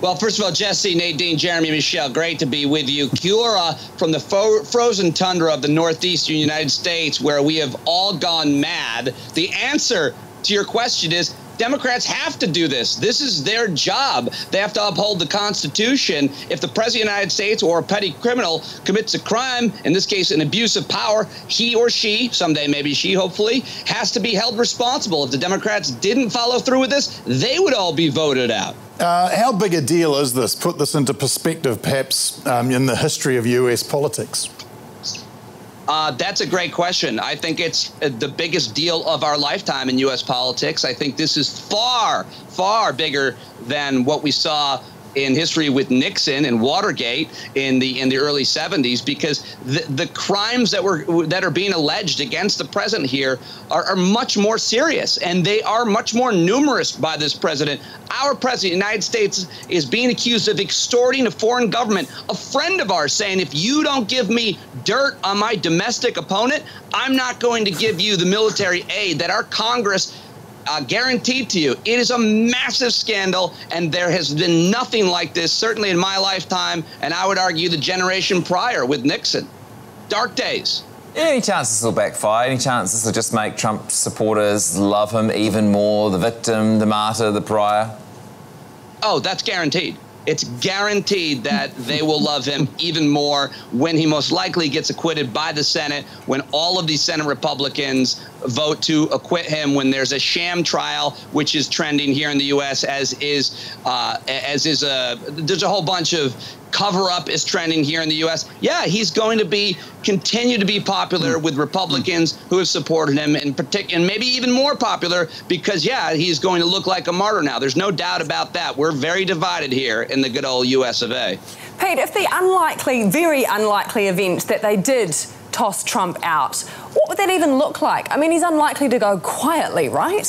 Well, first of all, Jesse, Nadine, Jeremy, Michelle, great to be with you. Kia ora from the fo frozen tundra of the northeastern United States, where we have all gone mad. The answer to your question is Democrats have to do this. This is their job. They have to uphold the Constitution. If the President of the United States or a petty criminal commits a crime, in this case an abuse of power, he or she, someday maybe she hopefully, has to be held responsible. If the Democrats didn't follow through with this, they would all be voted out. Uh, how big a deal is this? Put this into perspective, perhaps, um, in the history of U S politics. Uh, that's a great question. I think it's the biggest deal of our lifetime in U S politics. I think this is far, far bigger than what we saw in history with Nixon and Watergate in the in the early seventies, because the, the crimes that were that are being alleged against the president here are, are much more serious, and they are much more numerous by this president. Our president of the United States is being accused of extorting a foreign government. A friend of ours saying, if you don't give me dirt on my domestic opponent, I'm not going to give you the military aid that our Congress Uh, guaranteed to you. It is a massive scandal, and there has been nothing like this, certainly in my lifetime, and I would argue the generation prior with Nixon. Dark days. Any chance this will backfire? Any chance this will just make Trump supporters love him even more? The victim, the martyr, the pariah? Oh, that's guaranteed. It's guaranteed that they will love him even more when he most likely gets acquitted by the Senate, when all of these Senate Republicans vote to acquit him, when there's a sham trial, which is trending here in the U S, as is uh, as is a there's a whole bunch of cover up is trending here in the U S. Yeah, he's going to be continue to be popular with Republicans who have supported him, in particular, and maybe even more popular because, yeah, he's going to look like a martyr now. There's no doubt about that. We're very divided here in the good old U S of A. Pete, if the unlikely, very unlikely event that they did toss Trump out, what would that even look like? I mean, he's unlikely to go quietly, right?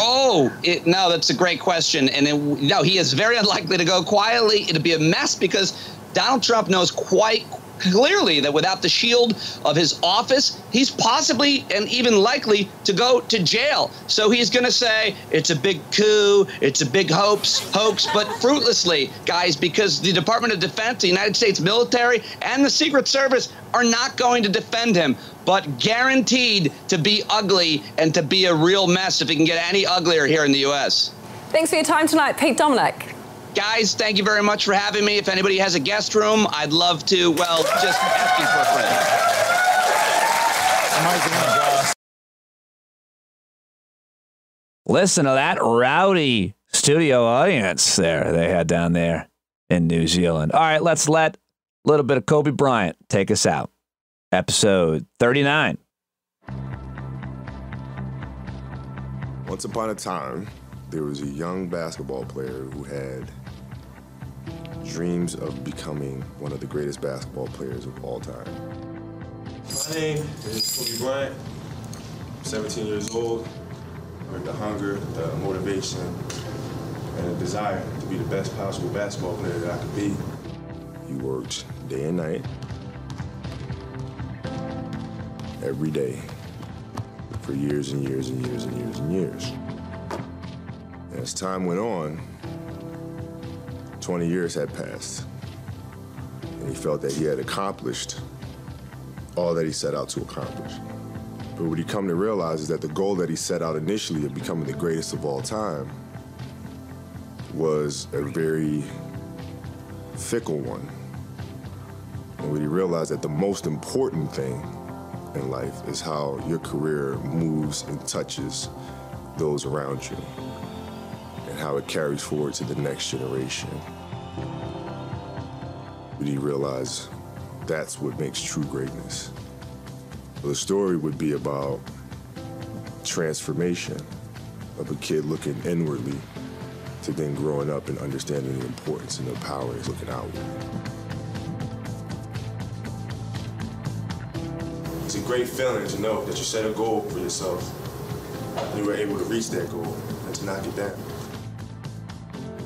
Oh, it, no, that's a great question. And it, no, he is very unlikely to go quietly. It'll be a mess because Donald Trump knows quite clearly that without the shield of his office, he's possibly and even likely to go to jail. So he's going to say it's a big coup, it's a big hoax, hoax, but fruitlessly, guys, because the Department of Defense, the United States military, and the Secret Service are not going to defend him, but guaranteed to be ugly and to be a real mess if it can get any uglier here in the U S. Thanks for your time tonight, Pete Dominick. Guys, thank you very much for having me. If anybody has a guest room, I'd love to, well, just ask you for a friend. Listen to that rowdy studio audience there they had down there in New Zealand. All right, let's let a little bit of Kobe Bryant take us out. Episode thirty-nine. Once upon a time, there was a young basketball player who had dreams of becoming one of the greatest basketball players of all time. My name is Kobe Bryant. I'm seventeen years old. I have the hunger, the motivation, and the desire to be the best possible basketball player that I could be. He worked day and night, every day, for years and years and years and years and years. As time went on, twenty years had passed, and he felt that he had accomplished all that he set out to accomplish. But what he come to realize is that the goal that he set out initially of becoming the greatest of all time was a very fickle one. And what he realized that the most important thing in life is how your career moves and touches those around you, and how it carries forward to the next generation. But he realized that's what makes true greatness. The story would be about transformation of a kid looking inwardly to then growing up and understanding the importance and the power is looking outward. It's a great feeling to know that you set a goal for yourself and you were able to reach that goal and to knock it down.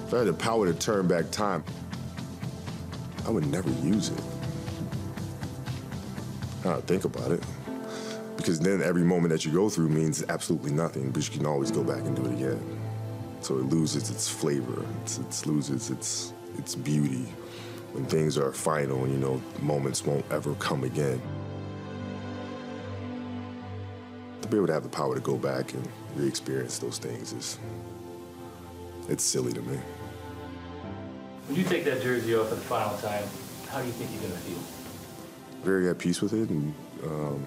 If I had the power to turn back time, I would never use it. I don't think about it. Because then every moment that you go through means absolutely nothing, but you can always go back and do it again. So it loses its flavor, it's, it loses its, its beauty. When things are final, you know, moments won't ever come again. To be able to have the power to go back and re-experience those things is, it's silly to me. When you take that jersey off for the final time, how do you think you're gonna feel? Very at peace with it, and um,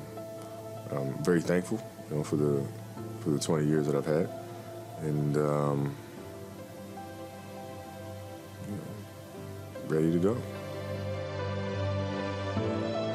I'm very thankful, you know, for the for the twenty years that I've had, and um, you know, ready to go.